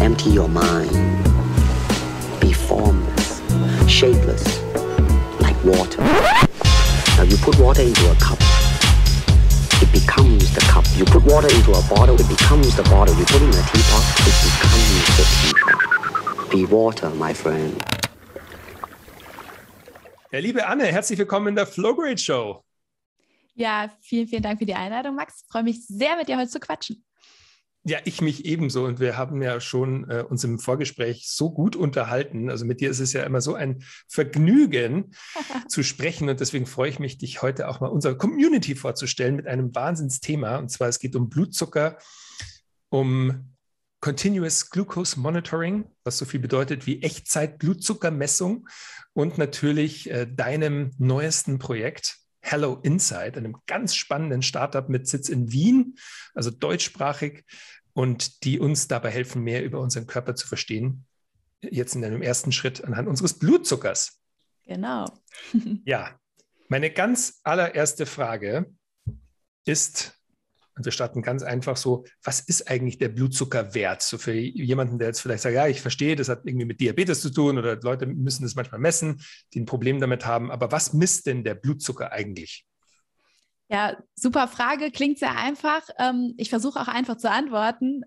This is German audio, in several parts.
Empty your mind. Be formless, shapeless, like water. Now you put water into a cup, it becomes the cup. You put water into a bottle, it becomes the bottle. You put it in a teapot, it becomes the teapot. Be water, my friend. Ja, liebe Anne, herzlich willkommen in der Flowgrade Show. Ja, vielen, vielen Dank für die Einladung, Max. Ich freue mich sehr, mit dir heute zu quatschen. Ja, ich mich ebenso, und wir haben ja schon uns im Vorgespräch so gut unterhalten. Also mit dir ist es ja immer so ein Vergnügen zu sprechen, und deswegen freue ich mich, dich heute auch mal unserer Community vorzustellen mit einem Wahnsinnsthema, und zwar es geht um Blutzucker, um Continuous Glucose Monitoring, was so viel bedeutet wie Echtzeit-Blutzuckermessung, und natürlich deinem neuesten Projekt Hello Inside, einem ganz spannenden Startup mit Sitz in Wien, also deutschsprachig, und die uns dabei helfen, mehr über unseren Körper zu verstehen, jetzt in einem ersten Schritt anhand unseres Blutzuckers. Genau. Ja, meine ganz allererste Frage ist, und wir starten ganz einfach so, was ist eigentlich der Blutzuckerwert? So für jemanden, der jetzt vielleicht sagt, ja, ich verstehe, das hat irgendwie mit Diabetes zu tun oder Leute müssen das manchmal messen, die ein Problem damit haben. Aber was misst denn der Blutzucker eigentlich? Ja, super Frage, klingt sehr einfach. Ich versuche auch einfach zu antworten.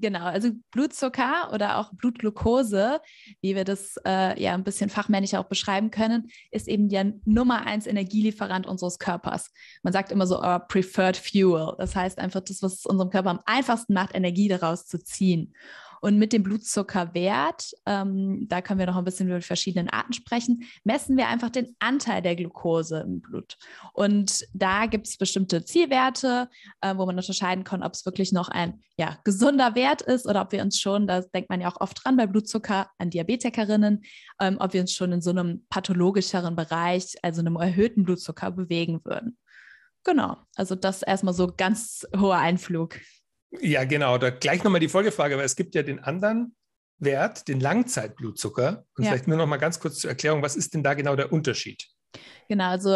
Genau, also Blutzucker oder auch Blutglucose, wie wir das ja ein bisschen fachmännisch auch beschreiben können, ist eben der Nummer 1 Energielieferant unseres Körpers. Man sagt immer so, our preferred fuel. Das heißt einfach das, was es unserem Körper am einfachsten macht, Energie daraus zu ziehen. Und mit dem Blutzuckerwert, da können wir noch ein bisschen über die verschiedenen Arten sprechen, messen wir einfach den Anteil der Glucose im Blut. Und da gibt es bestimmte Zielwerte, wo man unterscheiden kann, ob es wirklich noch ein gesunder Wert ist oder ob wir uns schon, da denkt man ja auch oft dran bei Blutzucker an Diabetikerinnen, ob wir uns schon in so einem pathologischeren Bereich, also einem erhöhten Blutzucker bewegen würden. Genau, also das erstmal so ganz hoher Einflug. Ja, genau. Da gleich nochmal die Folgefrage, weil es gibt ja den anderen Wert, den Langzeitblutzucker. Und vielleicht nur nochmal ganz kurz zur Erklärung, was ist denn da genau der Unterschied? Genau, also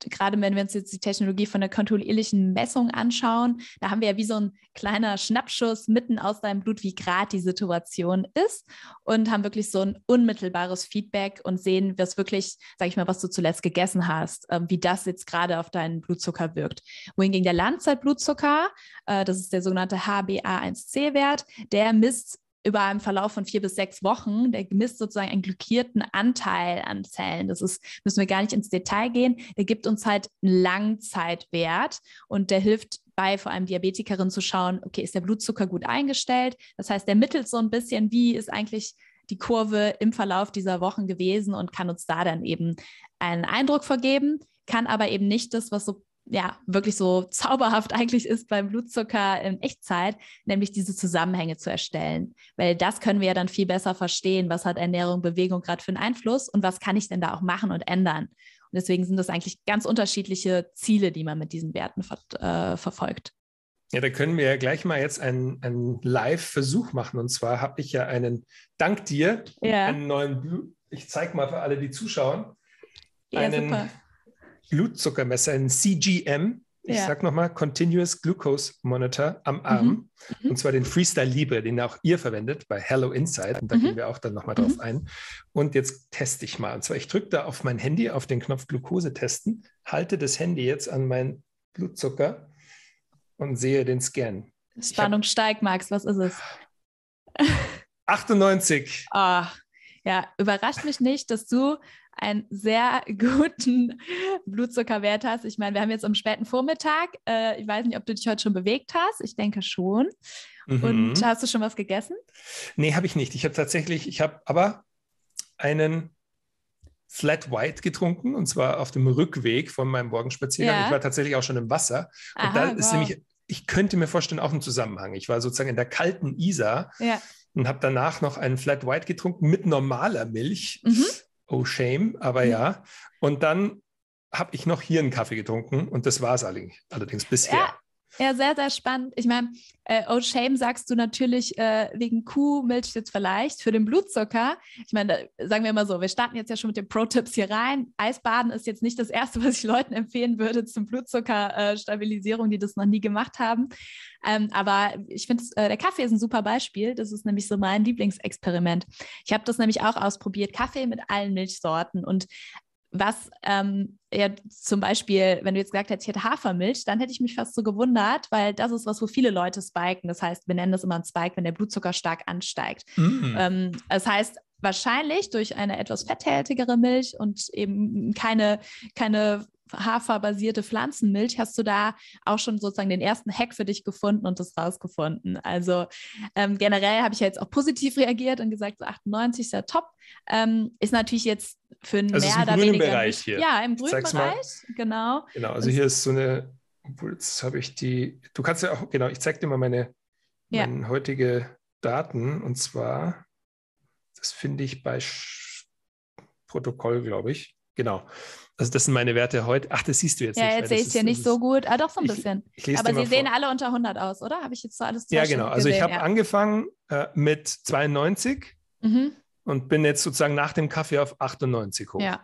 gerade wenn wir uns jetzt die Technologie von der kontinuierlichen Messung anschauen, da haben wir ja wie so ein kleiner Schnappschuss mitten aus deinem Blut, wie gerade die Situation ist, und haben wirklich so ein unmittelbares Feedback und sehen, was wirklich, sag ich mal, was du zuletzt gegessen hast, wie das jetzt gerade auf deinen Blutzucker wirkt. Wohingegen der Langzeitblutzucker, das ist der sogenannte HbA1c-Wert, der misst über einen Verlauf von 4 bis 6 Wochen, der misst sozusagen einen glykierten Anteil an Zellen. Das ist, müssen wir gar nicht ins Detail gehen. Der gibt uns halt einen Langzeitwert, und der hilft bei vor allem Diabetikerinnen zu schauen, okay, ist der Blutzucker gut eingestellt? Das heißt, der mittelt so ein bisschen, wie ist eigentlich die Kurve im Verlauf dieser Wochen gewesen, und kann uns da dann eben einen Eindruck vergeben, kann aber eben nicht das, was so wirklich so zauberhaft eigentlich ist beim Blutzucker in Echtzeit, nämlich diese Zusammenhänge zu erstellen. Weil das können wir ja dann viel besser verstehen, was hat Ernährung, Bewegung gerade für einen Einfluss und was kann ich denn da auch machen und ändern. Und deswegen sind das eigentlich ganz unterschiedliche Ziele, die man mit diesen Werten verfolgt. Ja, da können wir ja gleich mal jetzt einen Live-Versuch machen. Und zwar habe ich ja dank dir einen neuen ich zeige mal für alle, die zuschauen, super Blutzuckermesser, ein CGM, ich sage nochmal, Continuous Glucose Monitor am Arm, und zwar den Freestyle Libre, den auch ihr verwendet bei Hello Inside, und da gehen wir auch dann nochmal drauf ein. Und jetzt teste ich mal, und zwar ich drücke da auf mein Handy, auf den Knopf Glucose testen, halte das Handy jetzt an meinen Blutzucker und sehe den Scan. Spannung steigt, Max, was ist es? 98. Ja, überrascht mich nicht, dass du einen sehr guten Blutzuckerwert hast. Ich meine, wir haben jetzt am späten Vormittag. Ich weiß nicht, ob du dich heute schon bewegt hast. Ich denke schon. Und hast du schon was gegessen? Nee, habe ich nicht. Ich habe aber einen Flat White getrunken, und zwar auf dem Rückweg von meinem Morgenspaziergang. Ja. Ich war tatsächlich auch schon im Wasser. Und da ist nämlich, ich könnte mir vorstellen, auch ein Zusammenhang. Ich war sozusagen in der kalten Isar und habe danach noch einen Flat White getrunken mit normaler Milch. Oh, shame, aber ja. Und dann habe ich noch hier einen Kaffee getrunken, und das war es allerdings bisher. Ja, Ja, sehr, sehr spannend. Ich meine, Oat Shame sagst du natürlich wegen Kuhmilch jetzt vielleicht für den Blutzucker. Ich meine, sagen wir immer so, wir starten jetzt ja schon mit den Pro-Tipps hier rein. Eisbaden ist jetzt nicht das Erste, was ich Leuten empfehlen würde zum Blutzuckerstabilisierung, die das noch nie gemacht haben. Aber ich finde, der Kaffee ist ein super Beispiel. Das ist nämlich so mein Lieblingsexperiment. Ich habe das nämlich auch ausprobiert, Kaffee mit allen Milchsorten. Und was ja zum Beispiel, wenn du jetzt gesagt hättest, ich hätte Hafermilch, dann hätte ich mich fast so gewundert, weil das ist was, wo viele Leute spiken. Das heißt, wir nennen das immer einen Spike, wenn der Blutzucker stark ansteigt. Mhm. Das heißt, wahrscheinlich durch eine etwas fetthältigere Milch und eben keine haferbasierte Pflanzenmilch, hast du da auch schon sozusagen den ersten Hack für dich gefunden und das rausgefunden. Also generell habe ich ja jetzt auch positiv reagiert und gesagt, so 98 ist ja top. Ist natürlich jetzt für einen also mehr oder weniger... Bereich hier. Ja, im grünen Bereich, genau. Genau, also und hier ist so eine... Jetzt habe ich die... Du kannst ja auch... Genau, ich zeige dir mal meine heutige Daten und zwar, das finde ich bei Protokoll, glaube ich. Genau. Also das sind meine Werte heute. Ach, das siehst du jetzt nicht. Ja, jetzt sehe ich es hier nicht so gut. Ah, doch, so ein bisschen. Aber sie sehen alle unter 100 aus, oder? Habe ich jetzt so alles zusammen gesehen? Ja, genau. Also ich habe angefangen mit 92 und bin jetzt sozusagen nach dem Kaffee auf 98 hoch. Ja,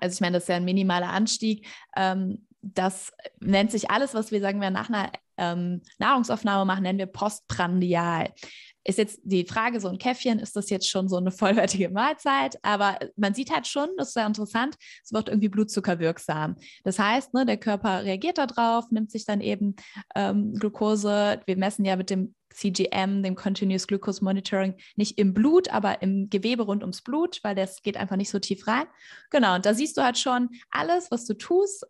also ich meine, das ist ja ein minimaler Anstieg. Das nennt sich alles, was wir, sagen wir, nach einer Nahrungsaufnahme machen, nennen wir postprandial. Ist jetzt die Frage, so ein Käffchen, ist das jetzt schon so eine vollwertige Mahlzeit? Aber man sieht halt schon, das ist ja interessant, es wird irgendwie blutzuckerwirksam. Das heißt, ne, der Körper reagiert darauf, nimmt sich dann eben Glucose. Wir messen ja mit dem CGM, dem Continuous Glucose Monitoring, nicht im Blut, aber im Gewebe rund ums Blut, weil das geht einfach nicht so tief rein. Genau, und da siehst du halt schon alles, was du tust,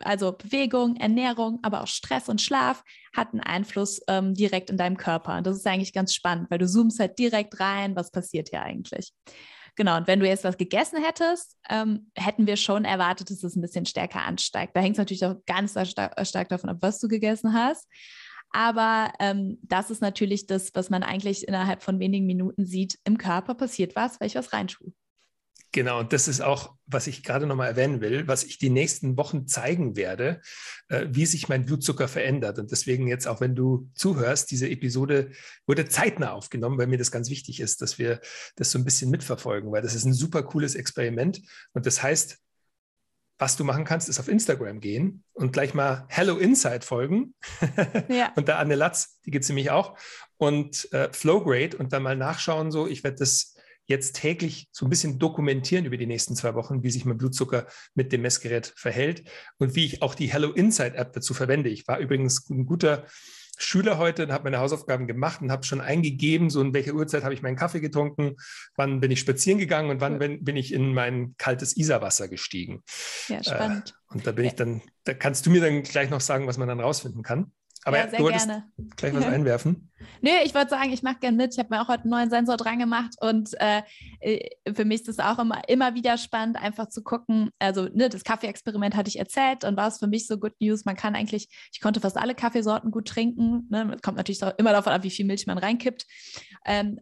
also Bewegung, Ernährung, aber auch Stress und Schlaf hat einen Einfluss direkt in deinem Körper. Und das ist eigentlich ganz spannend, weil du zoomst halt direkt rein, was passiert hier eigentlich. Genau, und wenn du jetzt was gegessen hättest, hätten wir schon erwartet, dass es ein bisschen stärker ansteigt. Da hängt es natürlich auch ganz stark davon ab, was du gegessen hast. Aber das ist natürlich das, was man eigentlich innerhalb von wenigen Minuten sieht, im Körper passiert was, weil ich was reinschub. Genau, und das ist auch, was ich gerade nochmal erwähnen will, was ich die nächsten Wochen zeigen werde, wie sich mein Blutzucker verändert. Und deswegen jetzt auch, wenn du zuhörst, diese Episode wurde zeitnah aufgenommen, weil mir das ganz wichtig ist, dass wir das so ein bisschen mitverfolgen, weil das ist ein super cooles Experiment. Und das heißt, was du machen kannst, ist auf Instagram gehen und gleich mal Hello Inside folgen. Ja. Und da Anne Latz, die gibt es nämlich auch. Und Flowgrade und dann mal nachschauen. So, ich werde das jetzt täglich so ein bisschen dokumentieren über die nächsten 2 Wochen, wie sich mein Blutzucker mit dem Messgerät verhält und wie ich auch die Hello Inside App dazu verwende. Ich war übrigens ein guter Schüler heute und habe meine Hausaufgaben gemacht und habe schon eingegeben, so in welcher Uhrzeit habe ich meinen Kaffee getrunken, wann bin ich spazieren gegangen und wann bin ich in mein kaltes Isarwasser gestiegen. Ja, spannend. Und da bin ich dann, da kannst du mir dann gleich noch sagen, was man dann rausfinden kann. Aber ja, sehr gerne. Gleich was einwerfen? Nö, ich wollte sagen, ich mache gerne mit. Ich habe mir auch heute einen neuen Sensor dran gemacht und für mich ist es auch immer wieder spannend, einfach zu gucken. Also ne, das Kaffee-Experiment hatte ich erzählt und war es für mich so Good News. Man kann eigentlich, ich konnte fast alle Kaffeesorten gut trinken. Ne? Kommt natürlich immer davon ab, wie viel Milch man reinkippt.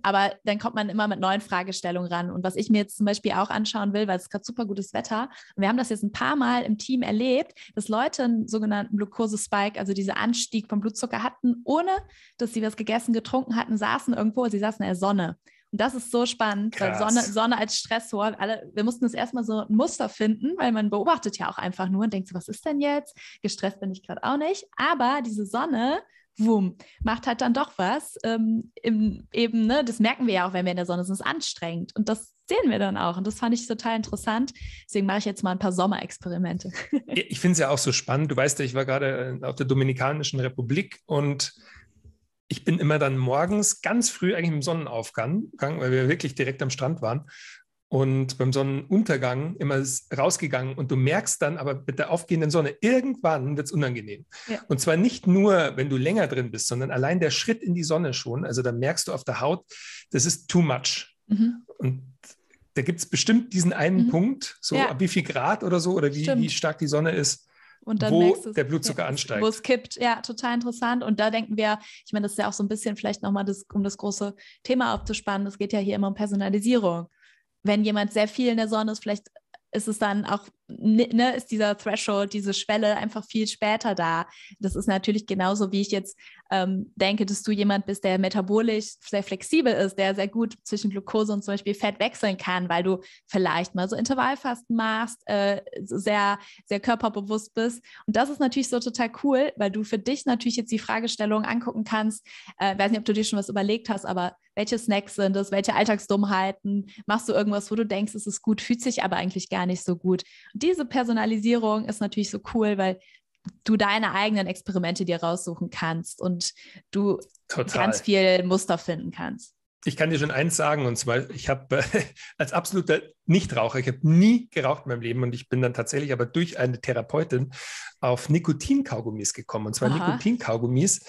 Aber dann kommt man immer mit neuen Fragestellungen ran. Und was ich mir jetzt zum Beispiel auch anschauen will, weil es gerade super gutes Wetter und wir haben das jetzt ein paar Mal im Team erlebt, dass Leute einen sogenannten Glucose-Spike, also diese Anstieg vom Blutzucker hatten, ohne dass sie was gegessen, getrunken hatten, saßen in der Sonne. Und das ist so spannend, krass. Weil Sonne als Stressor, wir mussten das erstmal so ein Muster finden, weil man beobachtet ja auch einfach nur und denkt so, was ist denn jetzt? Gestresst bin ich gerade auch nicht. Aber diese Sonne, wumm, macht halt dann doch was. Eben, ne? Das merken wir ja auch, wenn wir in der Sonne sind, es ist anstrengend. Und das sehen wir dann auch. Und das fand ich total interessant. Deswegen mache ich jetzt mal ein paar Sommerexperimente. Ich finde es ja auch so spannend. Du weißt ja, ich war gerade auf der Dominikanischen Republik und ich bin immer dann morgens ganz früh eigentlich im Sonnenaufgang, weil wir wirklich direkt am Strand waren. Und beim Sonnenuntergang immer rausgegangen und du merkst dann aber mit der aufgehenden Sonne, irgendwann wird es unangenehm. Ja. Und zwar nicht nur, wenn du länger drin bist, sondern allein der Schritt in die Sonne schon, also da merkst du auf der Haut, das ist too much. Mhm. Und da gibt es bestimmt diesen einen Punkt, so ab wie viel Grad oder so oder wie stark die Sonne ist. Und dann wo der Blutzucker ansteigt. Wo es kippt, ja, total interessant. Und da denken wir, ich meine, das ist ja auch so ein bisschen vielleicht nochmal, um das große Thema aufzuspannen, es geht ja hier immer um Personalisierung. Wenn jemand sehr viel in der Sonne ist, vielleicht ist es dann auch ne, ist dieser Threshold, diese Schwelle einfach viel später da. Das ist natürlich genauso, wie ich jetzt denke, dass du jemand bist, der metabolisch sehr flexibel ist, der sehr gut zwischen Glucose und zum Beispiel Fett wechseln kann, weil du vielleicht mal so Intervallfasten machst, sehr, sehr körperbewusst bist. Und das ist natürlich so total cool, weil du für dich natürlich jetzt die Fragestellung angucken kannst. Ich weiß nicht, ob du dir schon was überlegt hast, aber welche Snacks sind es, welche Alltagsdummheiten, machst du irgendwas, wo du denkst, es ist gut, fühlt sich aber eigentlich gar nicht so gut. Und diese Personalisierung ist natürlich so cool, weil du deine eigenen Experimente dir raussuchen kannst und du ganz viel Muster finden kannst. Ich kann dir schon eins sagen, und zwar, ich habe als absoluter Nichtraucher, ich habe nie geraucht in meinem Leben, und ich bin dann tatsächlich aber durch eine Therapeutin auf Nikotinkaugummis gekommen, und zwar Nikotinkaugummis.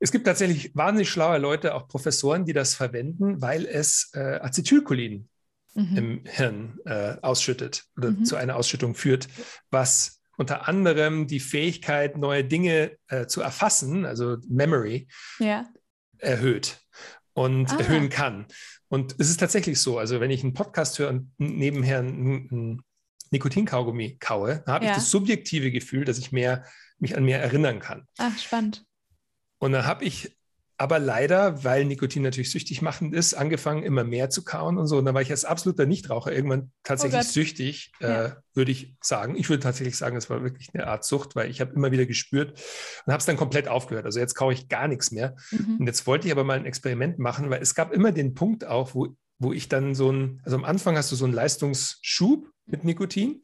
Es gibt tatsächlich wahnsinnig schlaue Leute, auch Professoren, die das verwenden, weil es Acetylcholin im Hirn ausschüttet oder zu einer Ausschüttung führt, was unter anderem die Fähigkeit, neue Dinge zu erfassen, also Memory, erhöht und erhöhen kann. Und es ist tatsächlich so, also wenn ich einen Podcast höre und nebenher einen Nikotinkaugummi kaue, habe ich das subjektive Gefühl, dass ich mich an mehr erinnern kann. Ach, spannend. Und dann habe ich aber leider, weil Nikotin natürlich süchtig machend ist, angefangen, immer mehr zu kauen und so. Und dann war ich als absoluter Nichtraucher irgendwann tatsächlich süchtig, würde ich sagen. Ich würde tatsächlich sagen, es war wirklich eine Art Sucht, weil ich habe immer wieder gespürt und habe es dann komplett aufgehört. Also jetzt kaue ich gar nichts mehr. Und jetzt wollte ich aber mal ein Experiment machen, weil es gab immer den Punkt auch, wo ich dann also am Anfang hast du so einen Leistungsschub mit Nikotin.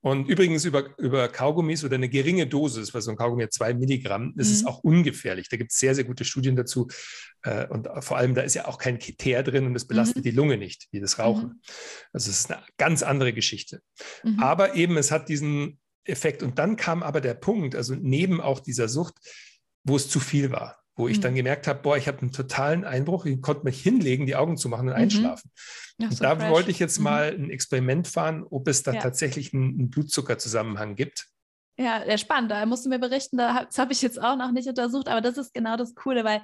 Und übrigens über Kaugummis oder eine geringe Dosis, weil so ein Kaugummi 2 Milligramm ist, es auch ungefährlich. Da gibt es sehr, sehr gute Studien dazu. Und vor allem, da ist ja auch kein Keter drin und das belastet die Lunge nicht, wie das Rauchen. Also es ist eine ganz andere Geschichte. Aber eben, es hat diesen Effekt. Und dann kam aber der Punkt, also neben auch dieser Sucht, wo es zu viel war. Wo ich dann gemerkt habe, boah, ich habe einen totalen Einbruch, ich konnte mich hinlegen, die Augen zu machen und einschlafen. Ach, und so da wollte ich jetzt mal ein Experiment fahren, ob es da tatsächlich einen Blutzuckerzusammenhang gibt. Ja, sehr spannend, da musst du mir berichten, das habe ich jetzt auch noch nicht untersucht, aber das ist genau das Coole, weil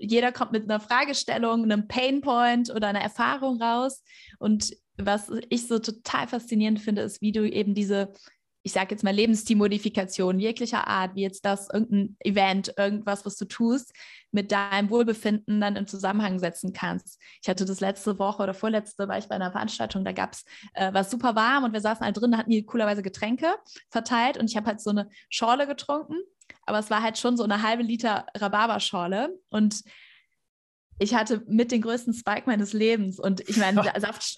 jeder kommt mit einer Fragestellung, einem Painpoint oder einer Erfahrung raus. Und was ich so total faszinierend finde, ist, wie du eben diese, ich sage jetzt mal, Lebensstilmodifikation jeglicher Art, wie jetzt das, irgendein Event, irgendwas, was du tust, mit deinem Wohlbefinden dann in Zusammenhang setzen kannst. Ich hatte das letzte Woche oder vorletzte, war ich bei einer Veranstaltung, da gab es, war es super warm und wir saßen halt drin, da hatten die coolerweise Getränke verteilt und ich habe halt so eine Schorle getrunken, aber es war halt schon so eine halbe Liter Rhabarberschorle und ich hatte mit den größten Spike meines Lebens und ich meine,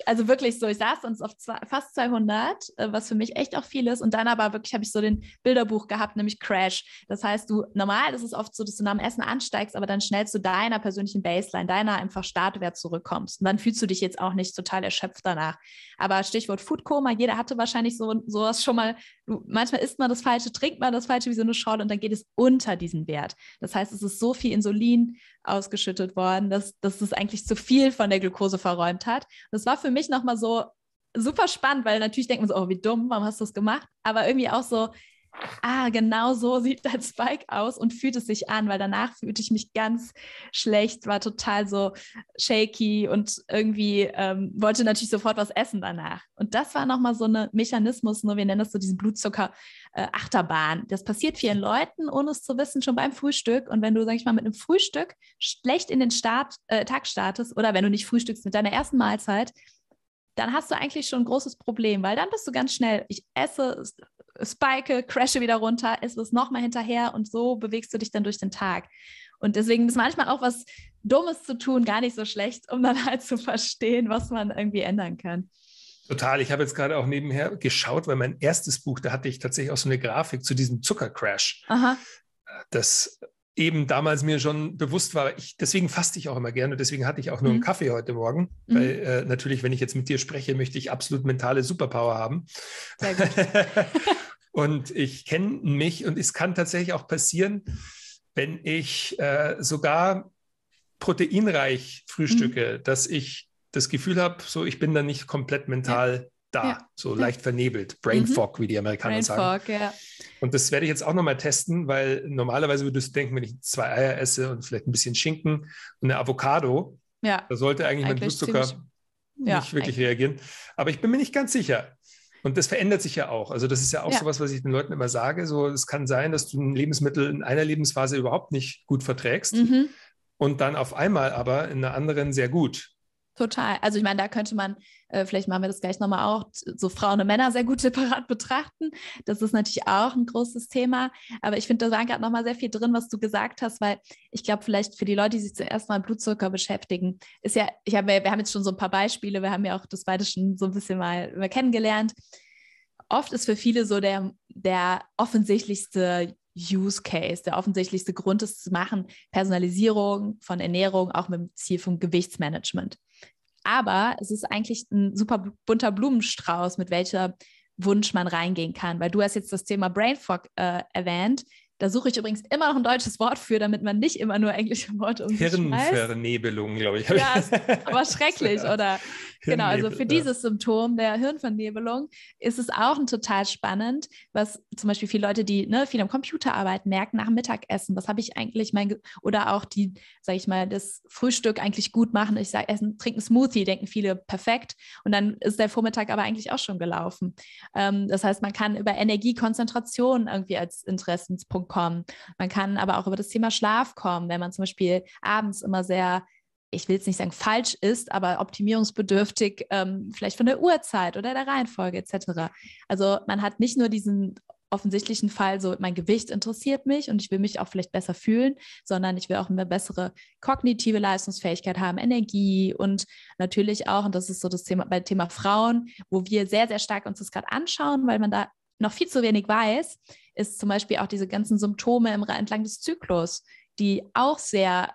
also wirklich so, ich saß sonst auf fast 200, was für mich echt auch viel ist, und dann aber wirklich habe ich so den Bilderbuch gehabt, nämlich Crash. Das heißt, normal ist es oft so, dass du nach dem Essen ansteigst, aber dann schnell zu deiner persönlichen Baseline, deiner einfach Startwert zurückkommst und dann fühlst du dich jetzt auch nicht total erschöpft danach. Aber Stichwort Foodkoma, jeder hatte wahrscheinlich sowas schon mal, manchmal isst man das Falsche, trinkt man das Falsche wie so eine Schorle und dann geht es unter diesen Wert. Das heißt, es ist so viel Insulin ausgeschüttet worden, dass es eigentlich zu viel von der Glucose verräumt hat. Das war für mich nochmal so super spannend, weil natürlich denkt man so, oh, wie dumm, warum hast du das gemacht? Aber irgendwie auch so, genau so sieht dein Spike aus und fühlt es sich an, weil danach fühlte ich mich ganz schlecht, war total so shaky und irgendwie wollte natürlich sofort was essen danach. Und das war nochmal so ein Mechanismus, wir nennen das so diesen Blutzucker-Achterbahn. Das passiert vielen Leuten, ohne es zu wissen, schon beim Frühstück. Und wenn du, sag ich mal, mit einem Frühstück schlecht in den Tag startest oder wenn du nicht frühstückst mit deiner ersten Mahlzeit, dann hast du eigentlich schon ein großes Problem, weil dann bist du ganz schnell, ich esse, spike, crashe wieder runter, esse es nochmal hinterher und so bewegst du dich dann durch den Tag. Und deswegen ist manchmal auch was Dummes zu tun gar nicht so schlecht, um dann halt zu verstehen, was man irgendwie ändern kann. Total, ich habe jetzt gerade auch nebenher geschaut, weil mein erstes Buch, da hatte ich tatsächlich auch so eine Grafik zu diesem Zuckercrash. Das eben damals mir schon bewusst war, deswegen faste ich auch immer gerne und deswegen hatte ich auch nur einen Kaffee heute Morgen, weil natürlich, wenn ich jetzt mit dir spreche, möchte ich absolut mentale Superpower haben. Sehr gut. Und ich kenne mich und es kann tatsächlich auch passieren, wenn ich sogar proteinreich frühstücke, dass ich das Gefühl habe, so ich bin dann nicht komplett mental leicht vernebelt. Brain Fog, wie die Amerikaner sagen. Brain Fog, ja. Und das werde ich jetzt auch nochmal testen, weil normalerweise würdest du denken, wenn ich 2 Eier esse und vielleicht ein bisschen Schinken und eine Avocado, da sollte eigentlich mein Blutzucker nicht wirklich reagieren. Aber ich bin mir nicht ganz sicher. Und das verändert sich ja auch. Also das ist ja auch sowas, was ich den Leuten immer sage. So, es kann sein, dass du ein Lebensmittel in einer Lebensphase überhaupt nicht gut verträgst und dann auf einmal aber in einer anderen sehr gut. Total. Also ich meine, da könnte man, vielleicht machen wir das gleich nochmal auch, so Frauen und Männer sehr gut separat betrachten. Das ist natürlich auch ein großes Thema. Aber ich finde, da war gerade nochmal sehr viel drin, was du gesagt hast, weil ich glaube, vielleicht für die Leute, die sich zuerst mal mit Blutzucker beschäftigen, ist ja, wir haben jetzt schon so ein paar Beispiele, wir haben ja auch das beide schon so ein bisschen mal kennengelernt. Oft ist für viele so der offensichtlichste Use Case, der offensichtlichste Grund ist zu machen, Personalisierung von Ernährung, auch mit dem Ziel von Gewichtsmanagement. Aber es ist eigentlich ein super bunter Blumenstrauß, mit welcher Wunsch man reingehen kann, weil du hast jetzt das Thema Brain Fog erwähnt. Da suche ich übrigens immer noch ein deutsches Wort für, damit man nicht immer nur englische Worte um sich schmeißt. Hirnvernebelung, glaube ich. Ja, ist aber schrecklich, oder? Genau, also für dieses Symptom der Hirnvernebelung ist es auch ein total spannend, was zum Beispiel viele Leute, die viel am Computer arbeiten, merken nach dem Mittagessen, was habe ich eigentlich, oder auch die, sage ich mal, das Frühstück eigentlich gut machen. Ich sage, trinken Smoothie, denken viele, perfekt. Und dann ist der Vormittag aber eigentlich auch schon gelaufen. Das heißt, man kann über Energie, Konzentration irgendwie als Interessenspunkt kommen. Man kann aber auch über das Thema Schlaf kommen, wenn man zum Beispiel abends immer sehr, ich will jetzt nicht sagen falsch ist, aber optimierungsbedürftig, vielleicht von der Uhrzeit oder der Reihenfolge etc. Also man hat nicht nur diesen offensichtlichen Fall, so mein Gewicht interessiert mich und ich will mich auch vielleicht besser fühlen, sondern ich will auch eine bessere kognitive Leistungsfähigkeit haben, Energie und natürlich auch, und das ist so das Thema bei Thema Frauen, wo wir sehr, sehr stark uns das gerade anschauen, weil man da noch viel zu wenig weiß, ist zum Beispiel auch diese ganzen Symptome entlang des Zyklus, die auch sehr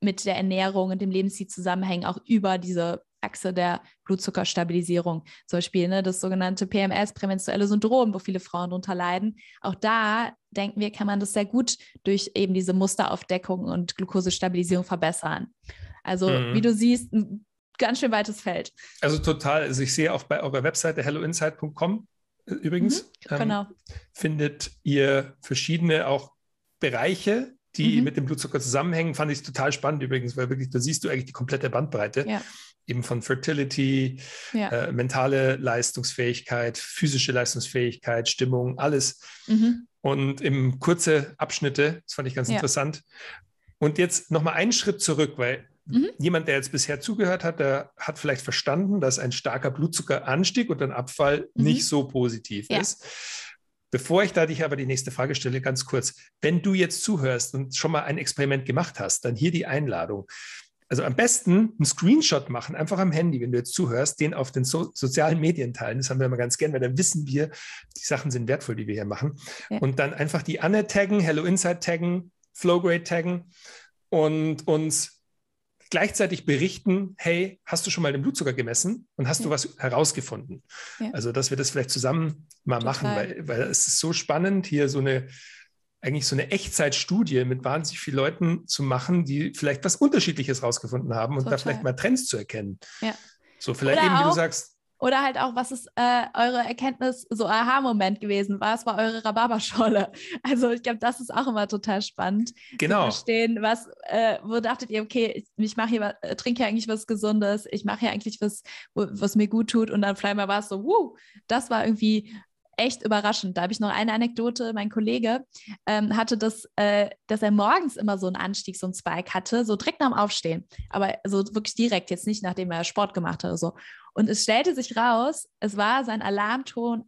mit der Ernährung und dem Lebensstil zusammenhängen, auch über diese Achse der Blutzuckerstabilisierung. Zum Beispiel das sogenannte PMS, prämenstruelle Syndrom, wo viele Frauen darunter leiden. Auch da, denken wir, kann man das sehr gut durch eben diese Musteraufdeckung und Glukosestabilisierung verbessern. Also wie du siehst, ein ganz schön weites Feld. Also total. Also ich sehe auch bei eurer Webseite helloinside.com, übrigens, genau. Findet ihr verschiedene auch Bereiche, die mit dem Blutzucker zusammenhängen. Fand ich total spannend übrigens, weil wirklich, da siehst du eigentlich die komplette Bandbreite, eben von Fertility, mentale Leistungsfähigkeit, physische Leistungsfähigkeit, Stimmung, alles. Und eben kurze Abschnitte, das fand ich ganz interessant. Und jetzt nochmal einen Schritt zurück, weil jemand, der jetzt bisher zugehört hat, der hat vielleicht verstanden, dass ein starker Blutzuckeranstieg und ein Abfall nicht so positiv ist. Bevor ich da dich aber die nächste Frage stelle, ganz kurz. Wenn du jetzt zuhörst und schon mal ein Experiment gemacht hast, dann hier die Einladung. Also am besten einen Screenshot machen, einfach am Handy, wenn du jetzt zuhörst, den auf den sozialen Medien teilen. Das haben wir immer ganz gern, weil dann wissen wir, die Sachen sind wertvoll, die wir hier machen. Ja. Und dann einfach die Anne taggen, Hello Inside taggen, Flowgrade taggen und uns gleichzeitig berichten, hey, hast du schon mal den Blutzucker gemessen und hast du was herausgefunden? Ja. Also, dass wir das vielleicht zusammen mal machen, weil es ist so spannend, hier so eine Echtzeitstudie mit wahnsinnig vielen Leuten zu machen, die vielleicht was Unterschiedliches herausgefunden haben und da vielleicht mal Trends zu erkennen. Ja. So, vielleicht oder eben, wie du sagst. Oder halt auch, was ist eure Erkenntnis, so Aha-Moment gewesen? Was war eure Rhabarberscholle? Also ich glaube, das ist auch immer total spannend. Genau. Zu verstehen, wo dachtet ihr, okay, ich mache hier, trinke hier eigentlich was Gesundes, ich mache hier eigentlich was, was mir gut tut. Und dann vielleicht mal war es so, das war irgendwie echt überraschend. Da habe ich noch eine Anekdote. Mein Kollege hatte das, dass er morgens immer so einen Anstieg, so einen Spike hatte, so direkt nach dem Aufstehen. Aber so wirklich direkt, jetzt nicht, nachdem er Sport gemacht hat oder so. Und es stellte sich raus, es war sein Alarmton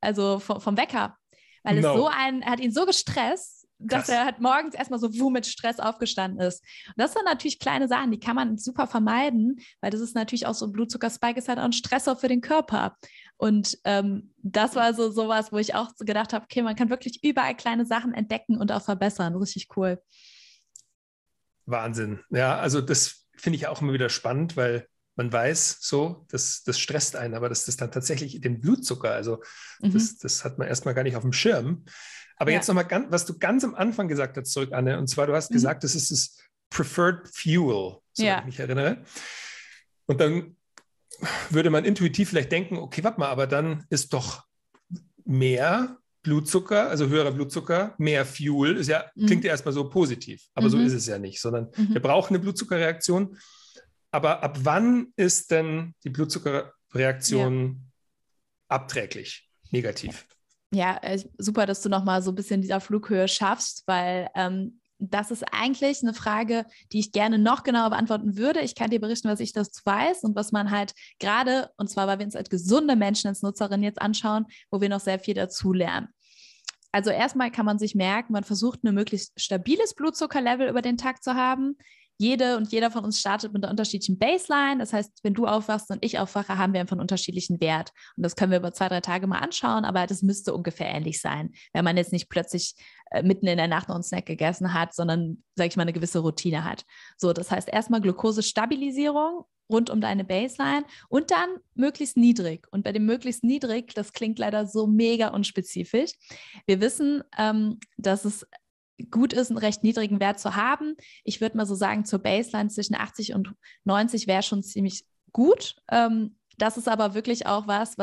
also vom Wecker, weil es hat ihn so gestresst, dass er halt morgens erstmal so mit Stress aufgestanden ist. Und das sind natürlich kleine Sachen, die kann man super vermeiden, weil das ist natürlich auch so ein Blutzuckerspike, ist halt auch ein Stressor für den Körper. Und das war so sowas, wo ich auch gedacht habe, okay, man kann wirklich überall kleine Sachen entdecken und auch verbessern. Richtig cool. Wahnsinn. Ja, also das finde ich auch immer wieder spannend, weil man weiß so, das stresst einen, aber dass das dann tatsächlich den Blutzucker, also das hat man erstmal gar nicht auf dem Schirm. Aber jetzt nochmal, was du ganz am Anfang gesagt hast, zurück, Anne, und zwar, du hast gesagt, das ist das Preferred Fuel, so ich mich erinnere. Und dann würde man intuitiv vielleicht denken, okay, warte mal, aber dann ist doch mehr Blutzucker, also höherer Blutzucker, mehr Fuel, ist ja, klingt ja erstmal so positiv, aber so ist es ja nicht, sondern wir brauchen eine Blutzuckerreaktion. Aber ab wann ist denn die Blutzuckerreaktion abträglich, negativ. Ja, super, dass du nochmal so ein bisschen dieser Flughöhe schaffst, weil das ist eigentlich eine Frage, die ich gerne noch genauer beantworten würde. Ich kann dir berichten, was ich dazu weiß und was man halt gerade, und zwar, weil wir uns als gesunde Menschen, als Nutzerinnen jetzt anschauen, wo wir noch sehr viel dazu lernen. Also erstmal kann man sich merken, man versucht, ein möglichst stabiles Blutzuckerlevel über den Tag zu haben. Jede und jeder von uns startet mit einer unterschiedlichen Baseline. Das heißt, wenn du aufwachst und ich aufwache, haben wir einfach einen unterschiedlichen Wert. Und das können wir über 2-3 Tage mal anschauen, aber das müsste ungefähr ähnlich sein, wenn man jetzt nicht plötzlich mitten in der Nacht noch einen Snack gegessen hat, sondern, sage ich mal, eine gewisse Routine hat. So, das heißt erstmal Glukosestabilisierung rund um deine Baseline und dann möglichst niedrig. Und bei dem möglichst niedrig, das klingt leider so mega unspezifisch. Wir wissen, dass es gut ist, einen recht niedrigen Wert zu haben. Ich würde mal so sagen, zur Baseline zwischen 80 und 90 wäre schon ziemlich gut. Das ist aber wirklich auch was,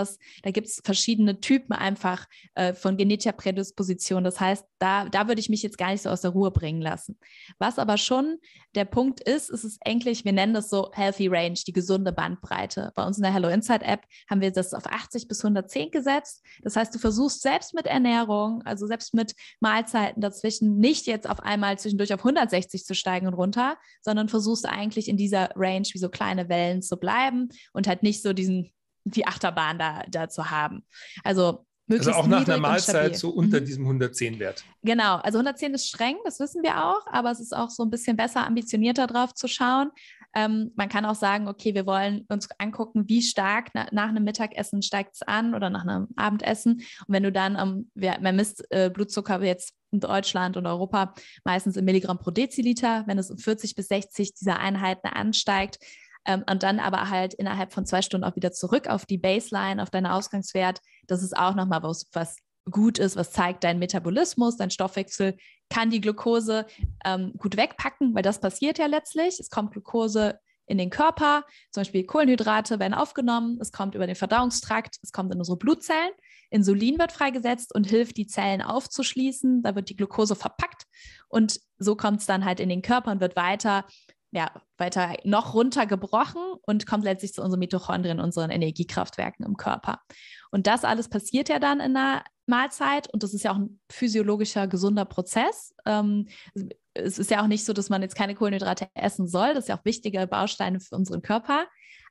da gibt es verschiedene Typen einfach von genetischer Prädisposition. Das heißt, da würde ich mich jetzt gar nicht so aus der Ruhe bringen lassen. Was aber schon der Punkt ist, ist es eigentlich, wir nennen das so Healthy Range, die gesunde Bandbreite. Bei uns in der Hello Inside App haben wir das auf 80 bis 110 gesetzt. Das heißt, du versuchst selbst mit Ernährung, also selbst mit Mahlzeiten dazwischen, nicht jetzt auf einmal zwischendurch auf 160 zu steigen und runter, sondern versuchst eigentlich in dieser Range wie so kleine Wellen zu bleiben und halt nicht so die Achterbahn da zu haben. Also möglichst niedrig und stabil. Also auch nach einer Mahlzeit so unter diesem 110-Wert. Genau, also 110 ist streng, das wissen wir auch, aber es ist auch so ein bisschen besser, ambitionierter drauf zu schauen. Man kann auch sagen, okay, wir wollen uns angucken, wie stark nach einem Mittagessen steigt es an oder nach einem Abendessen. Und wenn du dann, man misst Blutzucker jetzt in Deutschland und Europa meistens in Milligramm pro Deziliter, wenn es um 40 bis 60 dieser Einheiten ansteigt, und dann aber halt innerhalb von 2 Stunden auch wieder zurück auf die Baseline, auf deinen Ausgangswert. Das ist auch nochmal was gut ist, was zeigt, dein Metabolismus, dein Stoffwechsel kann die Glucose gut wegpacken, weil das passiert ja letztlich. Es kommt Glucose in den Körper, zum Beispiel Kohlenhydrate werden aufgenommen, es kommt über den Verdauungstrakt, es kommt in unsere Blutzellen, Insulin wird freigesetzt und hilft, die Zellen aufzuschließen, da wird die Glucose verpackt und so kommt es dann halt in den Körper und wird weiter noch runtergebrochen und kommt letztlich zu unseren Mitochondrien, unseren Energiekraftwerken im Körper. Und das alles passiert ja dann in einer Mahlzeit und das ist ja auch ein physiologischer, gesunder Prozess. Es ist ja auch nicht so, dass man jetzt keine Kohlenhydrate essen soll. Das ist ja auch wichtige Bausteine für unseren Körper.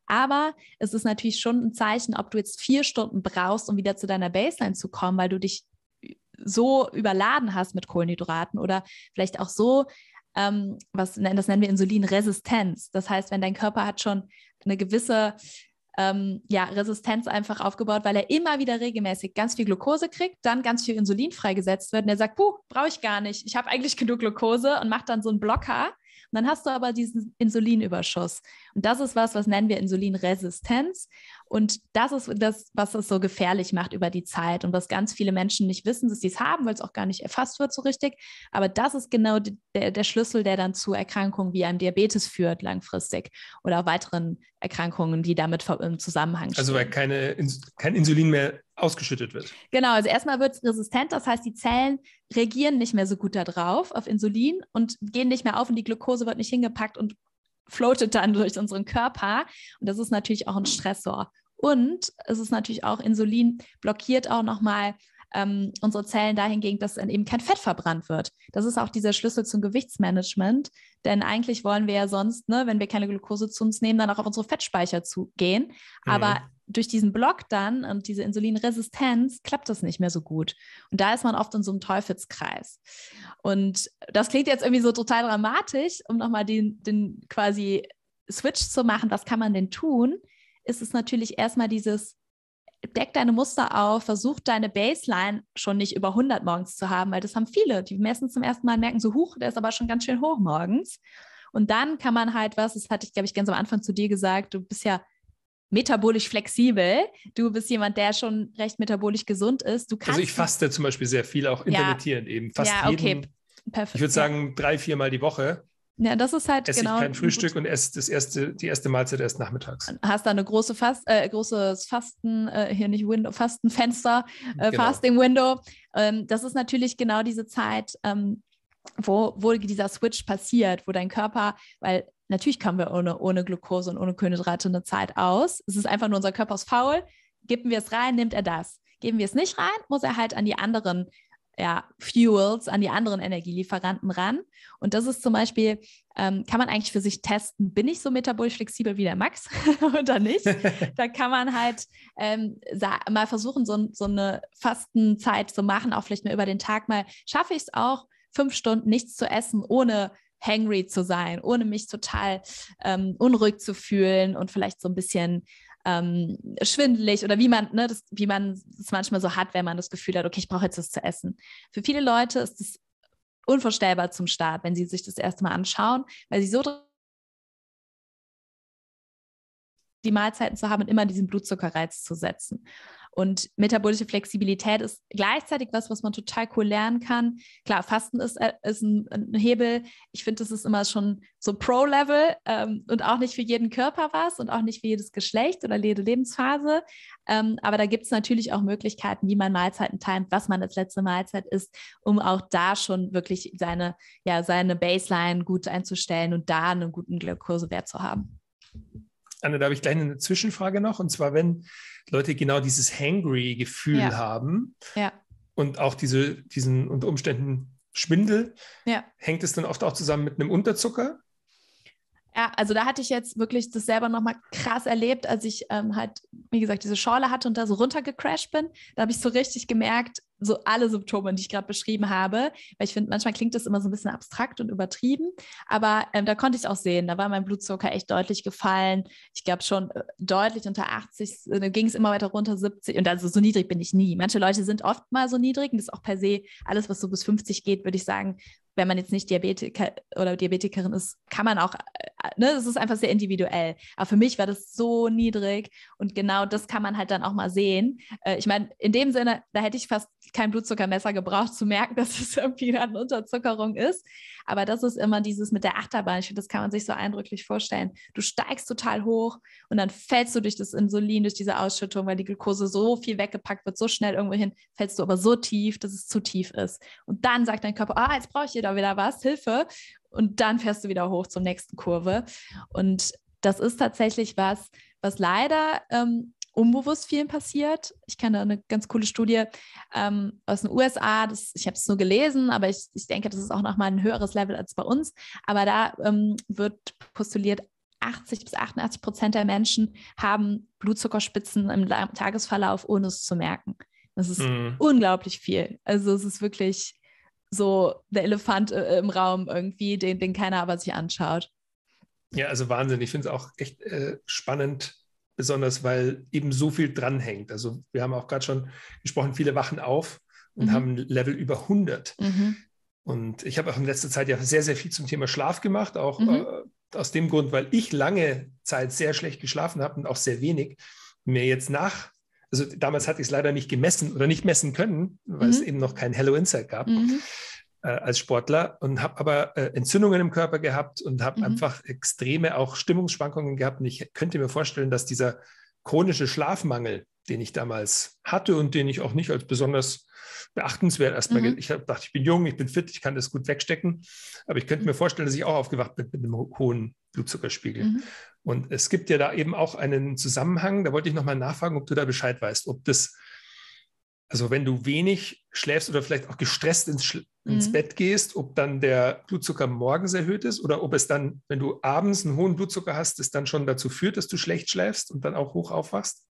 Aber es ist natürlich schon ein Zeichen, ob du jetzt 4 Stunden brauchst, um wieder zu deiner Baseline zu kommen, weil du dich so überladen hast mit Kohlenhydraten oder vielleicht auch so, das nennen wir Insulinresistenz. Das heißt, wenn dein Körper hat schon eine gewisse Resistenz einfach aufgebaut, weil er immer wieder regelmäßig ganz viel Glucose kriegt, dann ganz viel Insulin freigesetzt wird und er sagt, brauche ich gar nicht, ich habe eigentlich genug Glucose und macht dann so einen Blocker und dann hast du aber diesen Insulinüberschuss. Und das ist was nennen wir Insulinresistenz und das ist das, was es so gefährlich macht über die Zeit und was ganz viele Menschen nicht wissen, dass sie es haben, weil es auch gar nicht erfasst wird so richtig, aber das ist genau der Schlüssel, der dann zu Erkrankungen wie einem Diabetes führt langfristig oder auch weiteren Erkrankungen, die damit im Zusammenhang stehen. Also weil kein Insulin mehr ausgeschüttet wird. Genau, also erstmal wird es resistent, das heißt, die Zellen reagieren nicht mehr so gut darauf, auf Insulin und gehen nicht mehr auf und die Glucose wird nicht hingepackt und floatet dann durch unseren Körper und das ist natürlich auch ein Stressor. Und es ist natürlich auch, Insulin blockiert auch nochmal unsere Zellen dahingegen, dass dann eben kein Fett verbrannt wird. Das ist auch dieser Schlüssel zum Gewichtsmanagement, denn eigentlich wollen wir ja sonst, wenn wir keine Glucose zu uns nehmen, dann auch auf unsere Fettspeicher zu gehen, aber durch diesen Block dann und diese Insulinresistenz klappt das nicht mehr so gut. Und da ist man oft in so einem Teufelskreis. Und das klingt jetzt irgendwie so total dramatisch, um nochmal den quasi Switch zu machen, was kann man denn tun, ist es natürlich erstmal dieses, deck deine Muster auf, versuch deine Baseline schon nicht über 100 morgens zu haben, weil das haben viele, die messen zum ersten Mal, merken so, der ist aber schon ganz schön hoch morgens. Und dann kann man halt das hatte ich, glaube ich, ganz am Anfang zu dir gesagt, du bist ja metabolisch flexibel. Du bist jemand, der schon recht metabolisch gesund ist. Also ich faste zum Beispiel sehr viel, auch intermittierend eben. Fast jeden, perfekt. Ich würde sagen, 3-4 Mal die Woche. Ja, das ist halt genau. Ich kein Frühstück und esse die erste Mahlzeit erst nachmittags. Hast da eine großes Fasten, hier nicht Window, Fastenfenster, genau. Fasting Window. Das ist natürlich genau diese Zeit, wo dieser Switch passiert, wo dein Körper, weil natürlich kommen wir ohne Glucose und ohne Kohlenhydrate eine Zeit aus. Es ist einfach nur, unser Körper ist faul, geben wir es rein, nimmt er das. Geben wir es nicht rein, muss er halt an die anderen Fuels, an die anderen Energielieferanten ran. Und das ist zum Beispiel, kann man eigentlich für sich testen, bin ich so metabolisch flexibel wie der Max oder nicht? Da kann man halt mal versuchen, so eine Fastenzeit zu machen, auch vielleicht mal über den Tag mal. Schaffe ich es auch, 5 Stunden nichts zu essen, ohne hangry zu sein, ohne mich total unruhig zu fühlen und vielleicht so ein bisschen schwindelig oder wie man es manchmal so hat, wenn man das Gefühl hat, okay, ich brauche jetzt was zu essen. Für viele Leute ist es unvorstellbar zum Start, wenn sie sich das erste Mal anschauen, weil sie so die Mahlzeiten zu haben und immer diesen Blutzuckerreiz zu setzen. Und metabolische Flexibilität ist gleichzeitig was man total cool lernen kann. Klar, Fasten ist ein Hebel. Ich finde, das ist immer schon so Pro-Level und auch nicht für jeden Körper was und auch nicht für jedes Geschlecht oder jede Lebensphase. Aber da gibt es natürlich auch Möglichkeiten, wie man Mahlzeiten timet, was man als letzte Mahlzeit isst, um auch da schon wirklich seine Baseline gut einzustellen und da einen guten Glukosewert zu haben. Anne, da habe ich gleich eine Zwischenfrage noch. Und zwar, wenn Leute genau dieses Hangry-Gefühl haben und auch diesen unter Umständen Schwindel, hängt es dann oft auch zusammen mit einem Unterzucker? Ja, also da hatte ich jetzt wirklich das selber nochmal krass erlebt, als ich halt, wie gesagt, diese Schorle hatte und da so runtergecrashed bin. Da habe ich so richtig gemerkt, so alle Symptome, die ich gerade beschrieben habe, weil ich finde, manchmal klingt das immer so ein bisschen abstrakt und übertrieben, aber da konnte ich es auch sehen, da war mein Blutzucker echt deutlich gefallen, ich glaube schon deutlich unter 80, ging es immer weiter runter, 70 und also so niedrig bin ich nie. Manche Leute sind oft mal so niedrig und das ist auch per se, alles was so bis 50 geht, würde ich sagen, wenn man jetzt nicht Diabetiker oder Diabetikerin ist, kann man auch, es ist einfach sehr individuell, aber für mich war das so niedrig und genau das kann man halt dann auch mal sehen. Ich meine, in dem Sinne, da hätte ich fast kein Blutzuckermesser gebraucht, zu merken, dass es irgendwie eine Unterzuckerung ist. Aber das ist immer dieses mit der Achterbahn. Ich finde, das kann man sich so eindrücklich vorstellen. Du steigst total hoch und dann fällst du durch das Insulin, durch diese Ausschüttung, weil die Glucose so viel weggepackt wird, so schnell irgendwo hin, fällst du aber so tief, dass es zu tief ist. Und dann sagt dein Körper, jetzt brauche ich hier doch wieder was, Hilfe. Und dann fährst du wieder hoch zur nächsten Kurve. Und das ist tatsächlich was leider unbewusst vielen passiert. Ich kenne da eine ganz coole Studie aus den USA, ich habe es nur gelesen, aber ich denke, das ist auch nochmal ein höheres Level als bei uns, aber da wird postuliert, 80-88% der Menschen haben Blutzuckerspitzen im Tagesverlauf, ohne es zu merken. Das ist unglaublich viel. Also es ist wirklich so der Elefant im Raum irgendwie, den keiner aber sich anschaut. Ja, also Wahnsinn. Ich finde es auch echt spannend, besonders weil eben so viel dranhängt. Also wir haben auch gerade schon gesprochen, viele wachen auf und haben ein Level über 100. Und ich habe auch in letzter Zeit ja sehr, sehr viel zum Thema Schlaf gemacht, auch aus dem Grund, weil ich lange Zeit sehr schlecht geschlafen habe und auch sehr wenig. Mir jetzt also damals hatte ich es leider nicht gemessen oder nicht messen können, weil es eben noch kein Hello Inside gab als Sportler, und habe aber Entzündungen im Körper gehabt und habe einfach extreme auch Stimmungsschwankungen gehabt. Und ich könnte mir vorstellen, dass dieser chronische Schlafmangel, den ich damals hatte und den ich auch nicht als besonders beachtenswert erstmal, ich dachte, ich bin jung, ich bin fit, ich kann das gut wegstecken, aber ich könnte mir vorstellen, dass ich auch aufgewacht bin mit einem hohen Blutzuckerspiegel. Und es gibt ja da eben auch einen Zusammenhang, da wollte ich nochmal nachfragen, ob du da Bescheid weißt, ob das, also wenn du wenig schläfst oder vielleicht auch gestresst ins Bett gehst, ob dann der Blutzucker morgens erhöht ist oder ob es dann, wenn du abends einen hohen Blutzucker hast, es dann schon dazu führt, dass du schlecht schläfst und dann auch hoch aufwachst?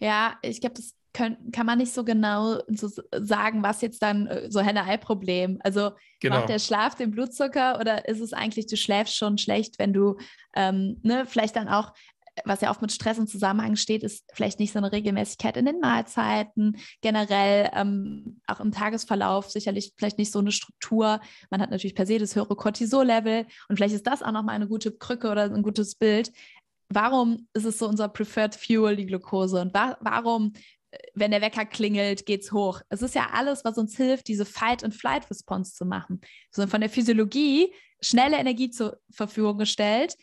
Ja, ich glaube, das kann man nicht so genau so sagen, was jetzt dann so Henne-Ei-Problem. Also macht der Schlaf den Blutzucker oder ist es eigentlich, du schläfst schon schlecht, wenn du vielleicht dann auch, was ja oft mit Stress im Zusammenhang steht, ist vielleicht nicht so eine Regelmäßigkeit in den Mahlzeiten, generell auch im Tagesverlauf sicherlich vielleicht nicht so eine Struktur. Man hat natürlich per se das höhere Cortisol-Level und vielleicht ist das auch nochmal eine gute Krücke oder ein gutes Bild. Warum ist es so unser Preferred Fuel, die Glucose? Und warum, wenn der Wecker klingelt, geht's hoch? Es ist ja alles, was uns hilft, diese Fight-and-Flight-Response zu machen. So von der Physiologie schnelle Energie zur Verfügung gestellt.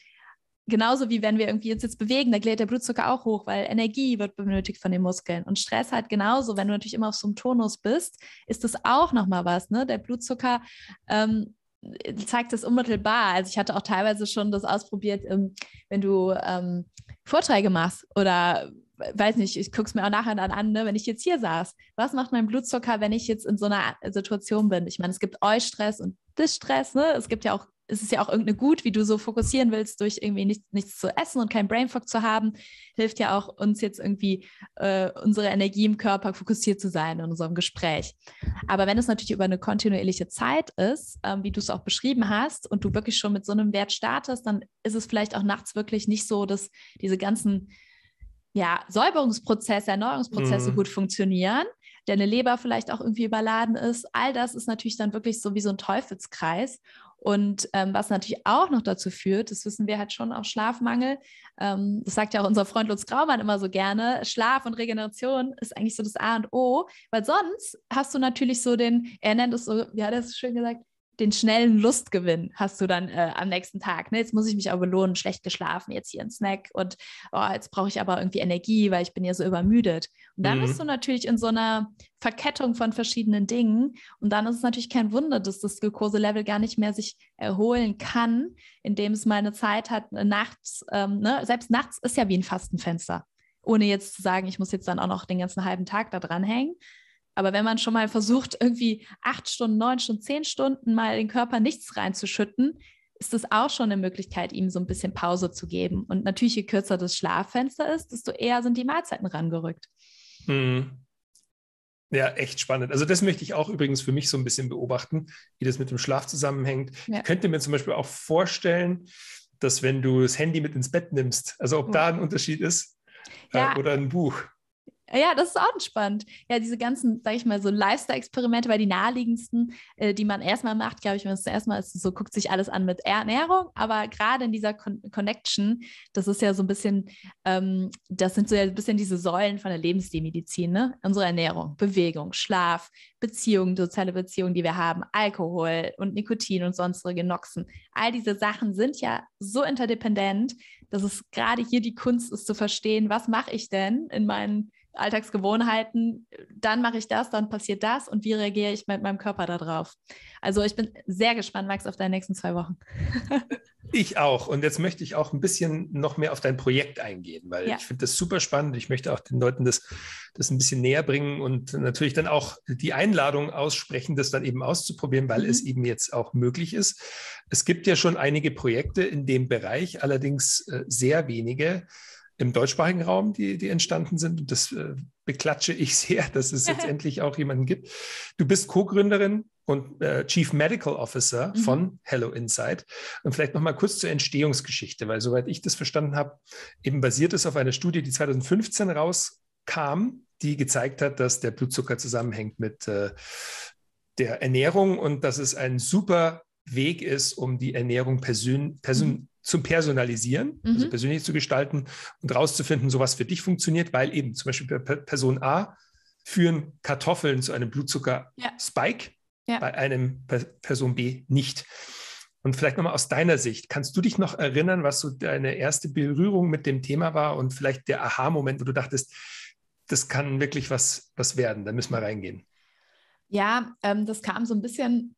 Genauso wie wenn wir irgendwie uns jetzt bewegen, da geht der Blutzucker auch hoch, weil Energie wird benötigt von den Muskeln. Und Stress halt genauso, wenn du natürlich immer auf so einem Tonus bist, ist das auch nochmal was. Ne? Der Blutzucker zeigt das unmittelbar. Also ich hatte auch teilweise schon das ausprobiert, wenn du Vorträge machst oder weiß nicht, ich gucke es mir auch nachher dann an, ne? Wenn ich jetzt hier saß, was macht mein Blutzucker, wenn ich jetzt in so einer Situation bin? Ich meine, es gibt Eustress und Distress, ne? Es gibt ja auch, es ist ja auch irgendeine Gut, wie du so fokussieren willst, durch irgendwie nichts zu essen und keinen Brainfog zu haben, hilft ja auch uns jetzt irgendwie unsere Energie im Körper fokussiert zu sein in unserem Gespräch. Aber wenn es natürlich über eine kontinuierliche Zeit ist, wie du es auch beschrieben hast, und du wirklich schon mit so einem Wert startest, dann ist es vielleicht auch nachts wirklich nicht so, dass diese ganzen Säuberungsprozesse, Erneuerungsprozesse gut funktionieren, deine Leber vielleicht auch irgendwie überladen ist. All das ist natürlich dann wirklich so wie so ein Teufelskreis. Und was natürlich auch noch dazu führt, das wissen wir halt schon auch, Schlafmangel, das sagt ja auch unser Freund Lutz Graumann immer so gerne, Schlaf und Regeneration ist eigentlich so das A und O, weil sonst hast du natürlich so den, er nennt es so, ja, das ist schön gesagt, den schnellen Lustgewinn hast du dann am nächsten Tag. Ne? Jetzt muss ich mich aber belohnen, schlecht geschlafen, jetzt hier ein Snack und jetzt brauche ich aber irgendwie Energie, weil ich bin ja so übermüdet. Und dann bist du natürlich in so einer Verkettung von verschiedenen Dingen und dann ist es natürlich kein Wunder, dass das Glukoselevel gar nicht mehr sich erholen kann, indem es mal eine Zeit hat, nachts, selbst nachts ist ja wie ein Fastenfenster, ohne jetzt zu sagen, ich muss jetzt dann auch noch den ganzen halben Tag da dran hängen. Aber wenn man schon mal versucht, irgendwie 8 Stunden, 9 Stunden, 10 Stunden mal den Körper nichts reinzuschütten, ist das auch schon eine Möglichkeit, ihm so ein bisschen Pause zu geben. Und natürlich, je kürzer das Schlaffenster ist, desto eher sind die Mahlzeiten rangerückt. Hm. Ja, echt spannend. Also das möchte ich auch übrigens für mich so ein bisschen beobachten, wie das mit dem Schlaf zusammenhängt. Ja. Ich könnte mir zum Beispiel auch vorstellen, dass wenn du das Handy mit ins Bett nimmst, also ob da ein Unterschied ist oder ein Buch. Ja, das ist auch spannend. Ja, diese ganzen, sag ich mal, so Lifestyle-Experimente, weil die naheliegendsten, die man erstmal macht, glaube ich, wenn es erstmal ist, so guckt sich alles an mit Ernährung, aber gerade in dieser Connection, das ist ja so ein bisschen, das sind so ja ein bisschen diese Säulen von der Lebensstilmedizin, ne? Unsere Ernährung, Bewegung, Schlaf, Beziehungen, soziale Beziehungen, die wir haben, Alkohol und Nikotin und sonstige Noxen. All diese Sachen sind ja so interdependent, dass es gerade hier die Kunst ist zu verstehen, was mache ich denn in meinen Alltagsgewohnheiten, dann mache ich das, dann passiert das und wie reagiere ich mit meinem Körper darauf? Also ich bin sehr gespannt, Max, auf deine nächsten 2 Wochen. Ich auch, und jetzt möchte ich auch ein bisschen noch mehr auf dein Projekt eingehen, weil ich finde das super spannend. Ich möchte auch den Leuten das ein bisschen näher bringen und natürlich dann auch die Einladung aussprechen, das dann eben auszuprobieren, weil es eben jetzt auch möglich ist. Es gibt ja schon einige Projekte in dem Bereich, allerdings sehr wenige im deutschsprachigen Raum, die entstanden sind. Und das beklatsche ich sehr, dass es jetzt endlich auch jemanden gibt. Du bist Co-Gründerin und Chief Medical Officer von Hello Inside. Und vielleicht nochmal kurz zur Entstehungsgeschichte, weil soweit ich das verstanden habe, eben basiert es auf einer Studie, die 2015 rauskam, die gezeigt hat, dass der Blutzucker zusammenhängt mit der Ernährung und dass es ein super Weg ist, um die Ernährung zu personalisieren, also persönlich zu gestalten und rauszufinden, so was für dich funktioniert, weil eben zum Beispiel bei Person A führen Kartoffeln zu einem Blutzucker-Spike, bei einem Person B nicht. Und vielleicht nochmal aus deiner Sicht, kannst du dich noch erinnern, was so deine erste Berührung mit dem Thema war und vielleicht der Aha-Moment, wo du dachtest, das kann wirklich was werden, da müssen wir reingehen? Ja, das kam so ein bisschen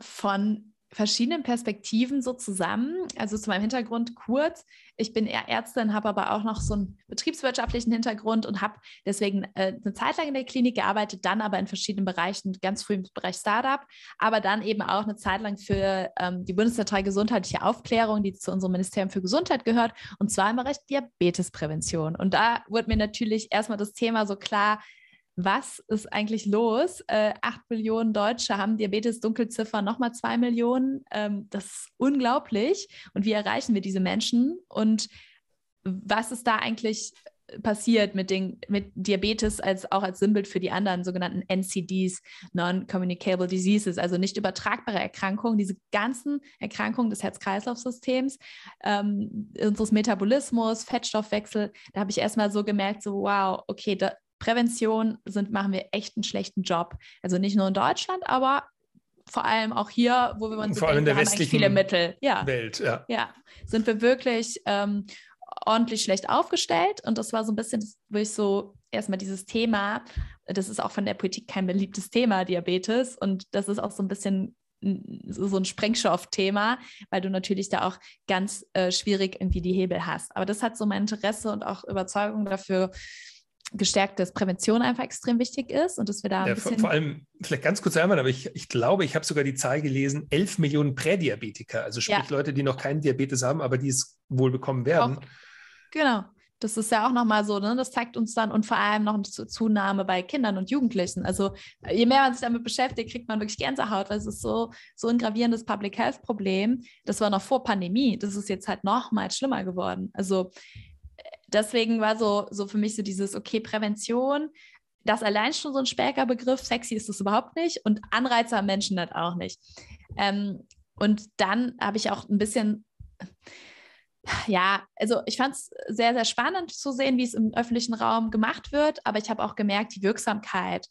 von verschiedenen Perspektiven so zusammen. Also zu meinem Hintergrund kurz: Ich bin Ärztin, habe aber auch noch so einen betriebswirtschaftlichen Hintergrund und habe deswegen eine Zeit lang in der Klinik gearbeitet, dann aber in verschiedenen Bereichen, ganz früh im Bereich Startup, aber dann eben auch eine Zeit lang für die Bundeszentrale gesundheitliche Aufklärung, die zu unserem Ministerium für Gesundheit gehört, und zwar im Bereich Diabetesprävention. Und da wurde mir natürlich erstmal das Thema so klar: Was ist eigentlich los? 8 Millionen Deutsche haben Diabetes, Dunkelziffer, nochmal 2 Millionen. Das ist unglaublich. Und wie erreichen wir diese Menschen? Und was ist da eigentlich passiert mit Diabetes als Sinnbild für die anderen sogenannten NCDs, Non-Communicable Diseases, also nicht übertragbare Erkrankungen, diese ganzen Erkrankungen des Herz-Kreislauf-Systems, unseres Metabolismus, Fettstoffwechsel. Da habe ich erstmal so gemerkt, so wow, okay, da Prävention machen wir echt einen schlechten Job. Also nicht nur in Deutschland, aber vor allem auch hier, wo wir uns vor allem in der westlichen viele Mittel. Ja. Welt. Ja. Ja, sind wir wirklich ordentlich schlecht aufgestellt. Und das war so ein bisschen, wo ich so erstmal dieses Thema, das ist auch von der Politik kein beliebtes Thema, Diabetes. Und das ist auch so ein bisschen so ein Sprengstoffthema, weil du natürlich da auch ganz schwierig irgendwie die Hebel hast. Aber das hat so mein Interesse und auch Überzeugung dafür gestärkt, dass Prävention einfach extrem wichtig ist und dass wir da ein bisschen... Vor allem, vielleicht ganz kurz einmal, aber ich glaube, ich habe sogar die Zahl gelesen, 11 Millionen Prädiabetiker, also sprich Leute, die noch keinen Diabetes haben, aber die es wohl bekommen werden. Auch, genau. Das ist ja auch nochmal so, ne? Das zeigt uns dann und vor allem noch eine Zunahme bei Kindern und Jugendlichen. Also je mehr man sich damit beschäftigt, kriegt man wirklich Gänsehaut, weil es ist so ein gravierendes Public Health Problem. Das war noch vor Pandemie, das ist jetzt halt nochmal schlimmer geworden. Also deswegen war so für mich so dieses, okay, Prävention, das allein schon so ein später Begriff, sexy ist es überhaupt nicht und Anreize am Menschen halt auch nicht. Und dann habe ich auch ein bisschen... Ja, also ich fand es sehr, sehr spannend zu sehen, wie es im öffentlichen Raum gemacht wird, aber ich habe auch gemerkt, die Wirksamkeit,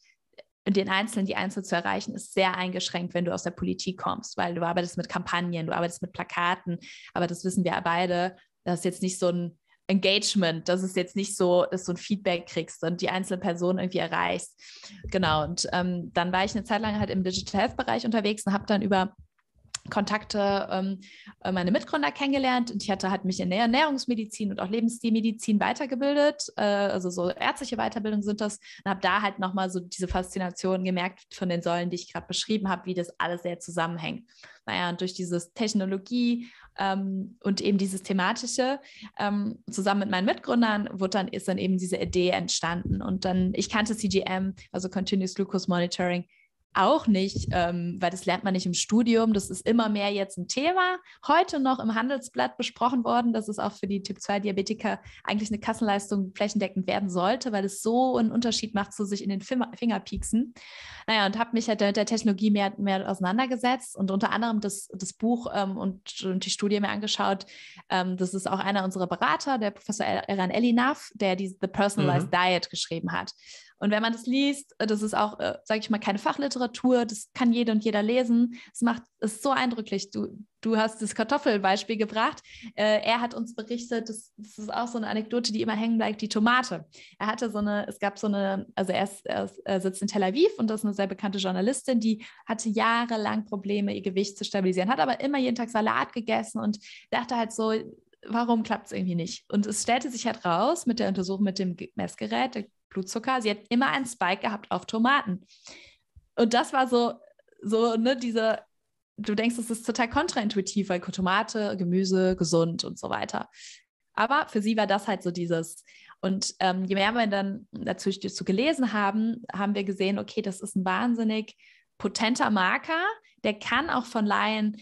die Einzelnen zu erreichen, ist sehr eingeschränkt, wenn du aus der Politik kommst, weil du arbeitest mit Kampagnen, du arbeitest mit Plakaten, aber das wissen wir beide, das ist jetzt nicht so ein Engagement, das ist jetzt nicht so, dass du ein Feedback kriegst und die einzelne Person irgendwie erreichst. Genau, und dann war ich eine Zeit lang halt im Digital Health-Bereich unterwegs und habe dann über Kontakte meine Mitgründer kennengelernt und ich hatte halt mich in der Ernährungsmedizin und auch Lebensstilmedizin weitergebildet, also so ärztliche Weiterbildung sind das und habe da halt nochmal so diese Faszination gemerkt von den Säulen, die ich gerade beschrieben habe, wie das alles sehr zusammenhängt. Naja, und durch diese Technologie und eben dieses Thematische zusammen mit meinen Mitgründern ist dann eben diese Idee entstanden und dann, ich kannte CGM, also Continuous Glucose Monitoring, auch nicht, weil das lernt man nicht im Studium. Das ist immer mehr jetzt ein Thema. Heute noch im Handelsblatt besprochen worden, dass es auch für die Typ-2-Diabetiker eigentlich eine Kassenleistung flächendeckend werden sollte, weil es so einen Unterschied macht, so sich in den Fingerpieksen. Naja, und habe mich halt mit der Technologie mehr auseinandergesetzt und unter anderem das Buch und die Studie mir angeschaut. Das ist auch einer unserer Berater, der Professor Eran Elinaf, der die The Personalized Diet geschrieben hat. Und wenn man das liest, das ist auch, sage ich mal, keine Fachliteratur, das kann jede und jeder lesen. Es ist so eindrücklich. Du hast das Kartoffelbeispiel gebracht. Er hat uns berichtet, das ist auch so eine Anekdote, die immer hängen bleibt, die Tomate. Er sitzt in Tel Aviv und das ist eine sehr bekannte Journalistin, die hatte jahrelang Probleme, ihr Gewicht zu stabilisieren, hat aber immer jeden Tag Salat gegessen und dachte halt so, warum klappt es irgendwie nicht? Und es stellte sich halt raus mit der Untersuchung mit dem Messgerät, der Blutzucker, sie hat immer einen Spike gehabt auf Tomaten. Und das war so ne, du denkst, das ist total kontraintuitiv, weil Tomate, Gemüse, gesund und so weiter. Aber für sie war das halt so dieses. Und je mehr wir dann dazu gelesen haben, haben wir gesehen, okay, das ist ein wahnsinnig potenter Marker, der kann auch von Laien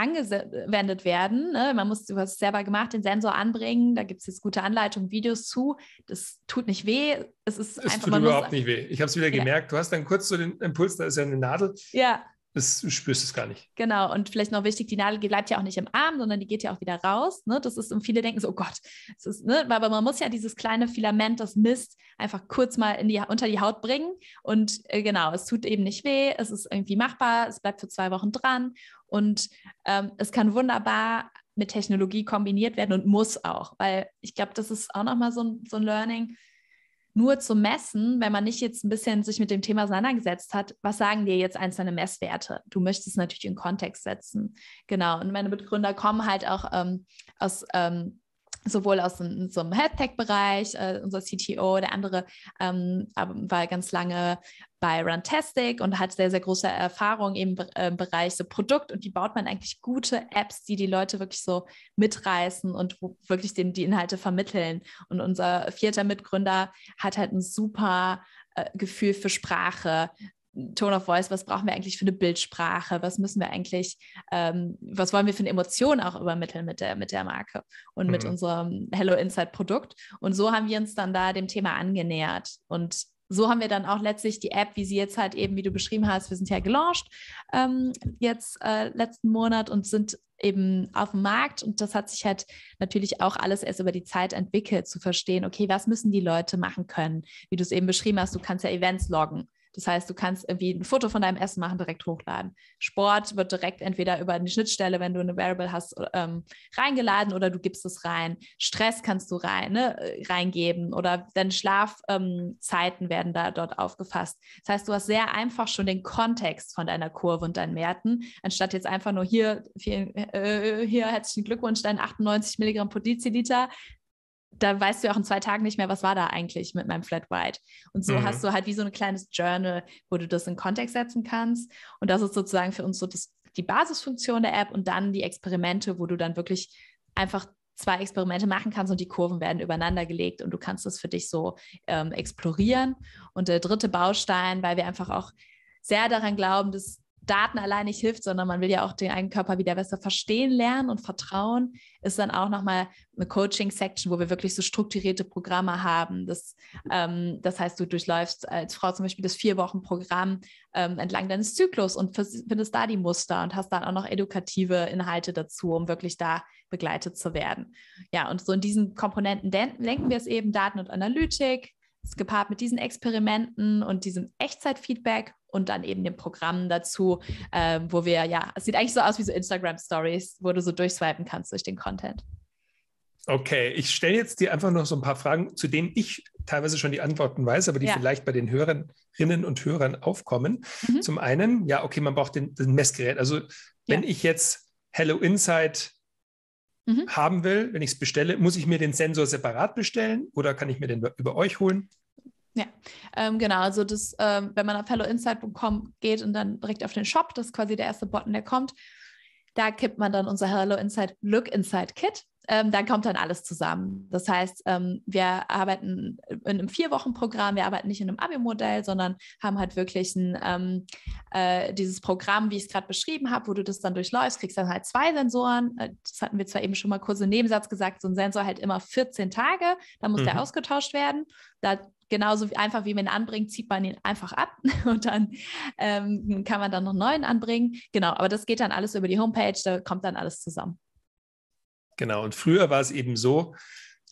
angewendet werden. Ne? Du hast es selber gemacht, den Sensor anbringen, da gibt es jetzt gute Anleitungen, Videos zu. Das tut nicht weh. Es tut überhaupt nicht weh. Ich habe es wieder gemerkt. Du hast dann kurz so den Impuls, da ist ja eine Nadel. Ja. Du spürst es gar nicht. Genau, und vielleicht noch wichtig, die Nadel bleibt ja auch nicht im Arm, sondern die geht ja auch wieder raus. Ne? Das ist, und viele denken so, oh Gott, das ist, ne? Aber man muss ja dieses kleine Filament, das Mist, einfach kurz mal unter die Haut bringen. Und genau, es tut eben nicht weh, es ist irgendwie machbar, es bleibt für 2 Wochen dran und es kann wunderbar mit Technologie kombiniert werden und muss auch, weil ich glaube, das ist auch nochmal so ein Learning, nur zu messen, wenn man nicht jetzt ein bisschen sich mit dem Thema auseinandergesetzt hat, was sagen dir jetzt einzelne Messwerte? Du möchtest natürlich in Kontext setzen. Genau, und meine Mitgründer kommen halt auch sowohl aus so einem Health-Tech-Bereich, unser CTO, der andere war ganz lange bei Runtastic und hat sehr, sehr große Erfahrung im Bereich so Produkt und wie baut man eigentlich gute Apps, die Leute wirklich so mitreißen und wirklich die Inhalte vermitteln. Und unser 4. Mitgründer hat halt ein super Gefühl für Sprache, Tone of Voice, was brauchen wir eigentlich für eine Bildsprache, was müssen wir eigentlich, was wollen wir für eine Emotion auch übermitteln mit der Marke und mit unserem Hello Inside Produkt. Und so haben wir uns dann da dem Thema angenähert. Und so haben wir dann auch letztlich die App, wie sie jetzt halt eben, wie du beschrieben hast, wir sind ja gelauncht jetzt letzten Monat und sind eben auf dem Markt. Und das hat sich halt natürlich auch alles erst über die Zeit entwickelt, zu verstehen, okay, was müssen die Leute machen können? Wie du es eben beschrieben hast, du kannst ja Events loggen. Das heißt, du kannst irgendwie ein Foto von deinem Essen machen, direkt hochladen. Sport wird direkt entweder über eine Schnittstelle, wenn du eine Variable hast, reingeladen oder du gibst es rein. Stress kannst du reingeben oder deine Schlafzeiten werden da dort aufgefasst. Das heißt, du hast sehr einfach schon den Kontext von deiner Kurve und deinen Werten, anstatt jetzt einfach nur hier herzlichen Glückwunsch, dein 98 Milligramm pro Deziliter. Da weißt du ja auch in 2 Tagen nicht mehr, was war da eigentlich mit meinem Flat White. Und so hast du halt wie so ein kleines Journal, wo du das in Kontext setzen kannst. Und das ist sozusagen für uns so die Basisfunktion der App und dann die Experimente, wo du dann wirklich einfach 2 Experimente machen kannst und die Kurven werden übereinander gelegt und du kannst das für dich so explorieren. Und der dritte Baustein, weil wir einfach auch sehr daran glauben, dass Daten allein nicht hilft, sondern man will ja auch den eigenen Körper wieder besser verstehen lernen und vertrauen, ist dann auch nochmal eine Coaching-Section, wo wir wirklich so strukturierte Programme haben. Das heißt, du durchläufst als Frau zum Beispiel das 4-Wochen-Programm entlang deines Zyklus und findest da die Muster und hast dann auch noch edukative Inhalte dazu, um wirklich da begleitet zu werden. Ja, und so in diesen Komponenten denken wir es eben, Daten und Analytik, gepaart mit diesen Experimenten und diesem Echtzeitfeedback und dann eben dem Programm dazu, wo wir, ja, es sieht eigentlich so aus wie so Instagram-Stories, wo du so durchswipen kannst durch den Content. Okay, ich stelle jetzt dir einfach noch so ein paar Fragen, zu denen ich teilweise schon die Antworten weiß, aber die vielleicht bei den Hörerinnen und Hörern aufkommen. Mhm. Zum einen, ja, okay, man braucht den Messgerät. Also wenn ich jetzt Hello Inside haben will, wenn ich es bestelle, muss ich mir den Sensor separat bestellen oder kann ich mir den über euch holen? Ja, genau, also das, wenn man auf helloinsight.com geht und dann direkt auf den Shop, das ist quasi der erste Button, der kommt, da kippt man dann unser Hello Inside Look Inside Kit. Dann kommt dann alles zusammen. Das heißt, wir arbeiten in einem 4-Wochen-Programm, wir arbeiten nicht in einem Abi-Modell, sondern haben halt wirklich dieses Programm, wie ich es gerade beschrieben habe, wo du das dann durchläufst, kriegst dann halt 2 Sensoren. Das hatten wir zwar eben schon mal kurz im Nebensatz gesagt, so ein Sensor halt immer 14 Tage, dann muss der ausgetauscht werden. Genauso einfach, wie man ihn anbringt, zieht man ihn einfach ab und dann kann man dann noch 9 anbringen. Genau, aber das geht dann alles über die Homepage, da kommt dann alles zusammen. Genau, und früher war es eben so,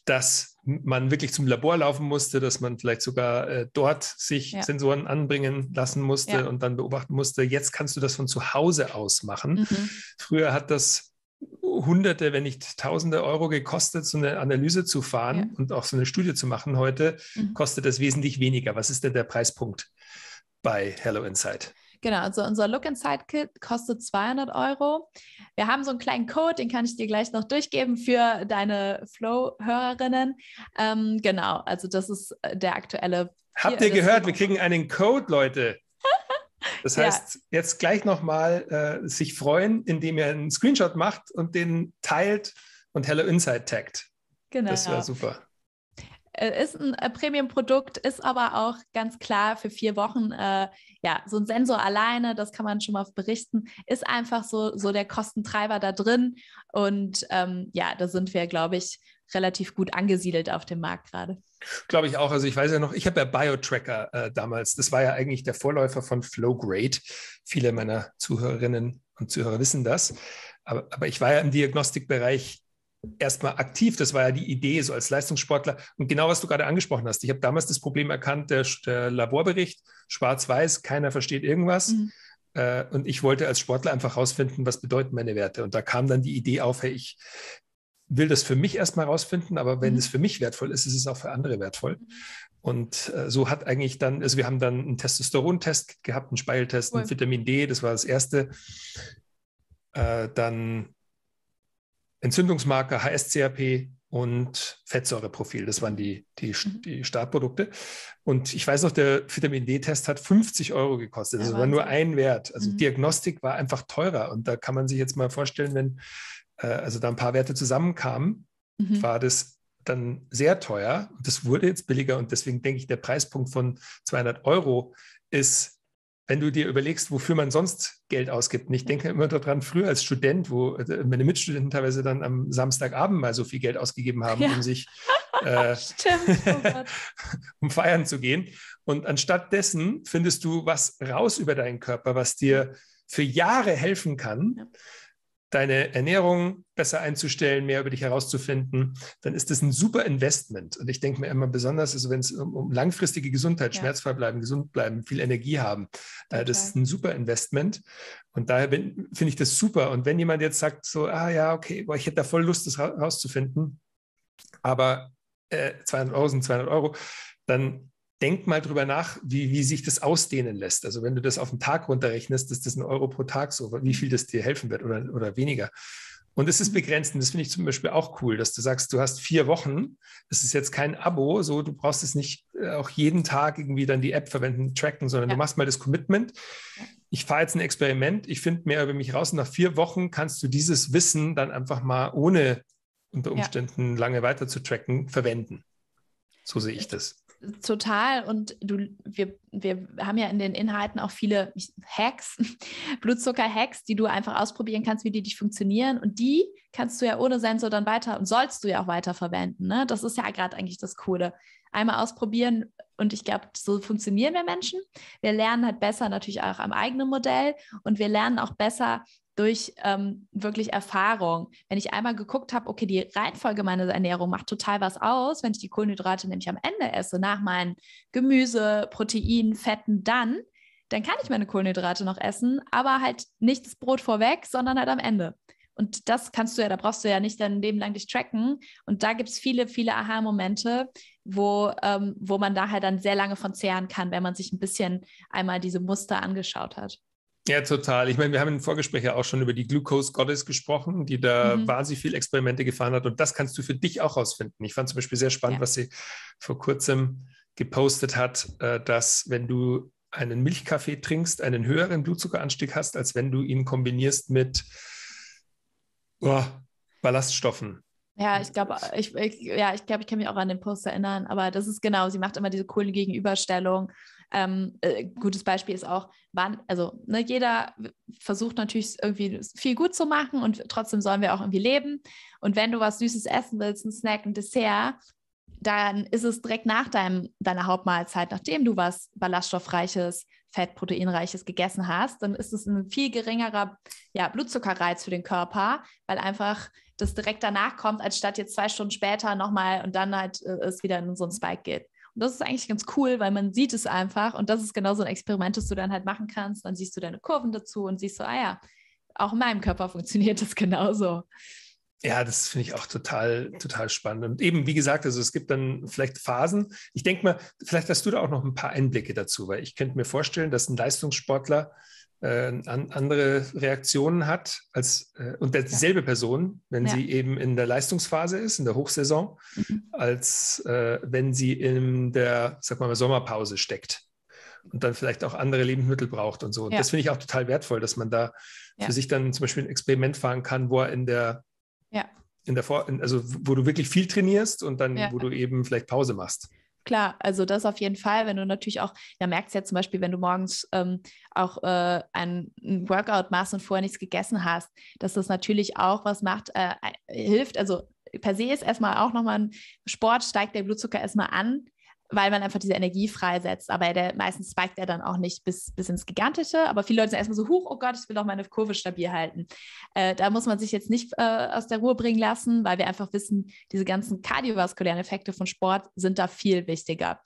dass man wirklich zum Labor laufen musste, dass man vielleicht sogar dort sich Sensoren anbringen lassen musste und dann beobachten musste. Jetzt kannst du das von zu Hause aus machen. Mhm. Früher hat das Hunderte, wenn nicht Tausende Euro gekostet, so eine Analyse zu fahren und auch so eine Studie zu machen. Heute kostet das wesentlich weniger. Was ist denn der Preispunkt bei Hello Inside? Genau, also unser Look Inside Kit kostet 200 Euro. Wir haben so einen kleinen Code, den kann ich dir gleich noch durchgeben für deine Flow-Hörerinnen. Genau, also das ist der aktuelle. Habt ihr gehört, wir kriegen einen Code, Leute. Das heißt, jetzt gleich nochmal sich freuen, indem ihr einen Screenshot macht und den teilt und Hello Inside taggt. Genau. Das wäre super. Ist ein Premium-Produkt, ist aber auch ganz klar für 4 Wochen, so ein Sensor alleine, das kann man schon mal berichten, ist einfach so der Kostentreiber da drin und da sind wir, glaube ich, relativ gut angesiedelt auf dem Markt gerade. Glaube ich auch, also ich weiß ja noch, ich habe ja BioTracker damals, das war ja eigentlich der Vorläufer von Flowgrade, viele meiner Zuhörerinnen und Zuhörer wissen das, aber ich war ja im Diagnostikbereich erstmal aktiv, das war ja die Idee, so als Leistungssportler. Und genau, was du gerade angesprochen hast, ich habe damals das Problem erkannt, der Laborbericht, schwarz-weiß, keiner versteht irgendwas. Und ich wollte als Sportler einfach rausfinden, was bedeuten meine Werte. Und da kam dann die Idee auf, hey, ich will das für mich erstmal rausfinden, aber wenn es für mich wertvoll ist, ist es auch für andere wertvoll. Und so hat eigentlich dann, also wir haben dann einen Testosteron-Test gehabt, einen Speicheltest, einen Vitamin D, das war das erste. Dann Entzündungsmarker, HSCRP und Fettsäureprofil. Das waren die Startprodukte. Und ich weiß noch, der Vitamin-D-Test hat 50 Euro gekostet. Das war nur ein Wert. Also Diagnostik war einfach teurer. Und da kann man sich jetzt mal vorstellen, wenn da ein paar Werte zusammenkamen, war das dann sehr teuer. Und das wurde jetzt billiger. Und deswegen denke ich, der Preispunkt von 200 Euro ist, wenn du dir überlegst, wofür man sonst Geld ausgibt. Und ich denke immer daran, früher als Student, wo meine Mitstudenten teilweise dann am Samstagabend mal so viel Geld ausgegeben haben, um sich um feiern zu gehen. Und anstatt dessen findest du was raus über deinen Körper, was dir für Jahre helfen kann. deine Ernährung besser einzustellen, mehr über dich herauszufinden, dann ist das ein super Investment. Und ich denke mir immer besonders, also wenn es um langfristige Gesundheit, ja, schmerzfrei bleiben, gesund bleiben, viel Energie haben, das ist ein super Investment. Und daher finde ich das super. Und wenn jemand jetzt sagt so, ah ja, okay, boah, ich hätte da voll Lust, das rauszufinden, aber 200 € sind 200 €, dann denk mal drüber nach, wie sich das ausdehnen lässt. Also wenn du das auf den Tag runterrechnest, ist das 1 € pro Tag, so wie viel das dir helfen wird oder weniger. Und es ist begrenzt, und das finde ich zum Beispiel auch cool, dass du sagst, du hast 4 Wochen, das ist jetzt kein Abo, so du brauchst es nicht auch jeden Tag irgendwie dann die App verwenden, tracken, sondern du machst mal das Commitment. Ich fahre jetzt ein Experiment, ich finde mehr über mich raus und nach 4 Wochen kannst du dieses Wissen dann einfach mal ohne unter Umständen lange weiter zu tracken verwenden. So sehe ich das. Total. Und wir haben ja in den Inhalten auch viele Hacks, Blutzucker-Hacks, die du einfach ausprobieren kannst, wie die dich funktionieren. Und die kannst du ja ohne Sensor dann weiter und sollst du ja auch weiter verwenden. Ne? Das ist ja gerade eigentlich das Coole. Einmal ausprobieren und ich glaube, so funktionieren wir Menschen. Wir lernen halt besser natürlich auch am eigenen Modell und wir lernen auch besser durch wirklich Erfahrung. Wenn ich einmal geguckt habe, okay, die Reihenfolge meiner Ernährung macht total was aus, wenn ich die Kohlenhydrate nämlich am Ende esse, nach meinen Gemüse, Proteinen, Fetten, dann kann ich meine Kohlenhydrate noch essen, aber halt nicht das Brot vorweg, sondern halt am Ende. Und das kannst du ja, da brauchst du ja nicht dein Leben lang dich tracken. Und da gibt es viele, viele Aha-Momente, wo man da halt dann sehr lange von zehren kann, wenn man sich ein bisschen einmal diese Muster angeschaut hat. Ja, total. Ich meine, wir haben im Vorgespräch ja auch schon über die Glucose-Goddess gesprochen, die da wahnsinnig viele Experimente gefahren hat. Und das kannst du für dich auch rausfinden. Ich fand zum Beispiel sehr spannend, was sie vor kurzem gepostet hat, dass wenn du einen Milchkaffee trinkst, einen höheren Blutzuckeranstieg hast, als wenn du ihn kombinierst mit Ballaststoffen. Ja, ich glaube, ich kann mich auch an den Post erinnern, aber das ist genau, sie macht immer diese coole Gegenüberstellung. Gutes Beispiel ist auch, jeder versucht natürlich irgendwie viel gut zu machen und trotzdem sollen wir auch irgendwie leben. Und wenn du was Süßes essen willst, ein Snack, ein Dessert, dann ist es direkt nach deiner Hauptmahlzeit, nachdem du was ballaststoffreiches, fettproteinreiches gegessen hast, dann ist es ein viel geringerer Blutzuckerreiz für den Körper, weil einfach das direkt danach kommt, als statt jetzt 2 Stunden später nochmal und dann halt es wieder in so einen Spike geht. Und das ist eigentlich ganz cool, weil man sieht es einfach und das ist genau so ein Experiment, das du dann halt machen kannst, dann siehst du deine Kurven dazu und siehst so, auch in meinem Körper funktioniert das genauso. Ja, das finde ich auch total, total spannend. Und eben, wie gesagt, also es gibt dann vielleicht Phasen. Ich denke mal, vielleicht hast du da auch noch ein paar Einblicke dazu, weil ich könnte mir vorstellen, dass ein Leistungssportler andere Reaktionen hat als und dieselbe Person, wenn sie eben in der Leistungsphase ist, in der Hochsaison, als wenn sie in der, sag mal, Sommerpause steckt und dann vielleicht auch andere Lebensmittel braucht und so. Und das finde ich auch total wertvoll, dass man da für sich dann zum Beispiel ein Experiment fahren kann, wo er wo du wirklich viel trainierst und dann, wo du eben vielleicht Pause machst. Klar, also das auf jeden Fall, wenn du natürlich auch, merkst ja zum Beispiel, wenn du morgens ein Workout machst und vorher nichts gegessen hast, dass das natürlich auch was macht, hilft, also per se ist erstmal auch nochmal ein Sport, steigt der Blutzucker erstmal an, weil man einfach diese Energie freisetzt, aber meistens spiked er dann auch nicht bis ins Gigantische, aber viele Leute sind erstmal so, oh Gott, ich will doch meine Kurve stabil halten. Da muss man sich jetzt nicht aus der Ruhe bringen lassen, weil wir einfach wissen, diese ganzen kardiovaskulären Effekte von Sport sind da viel wichtiger.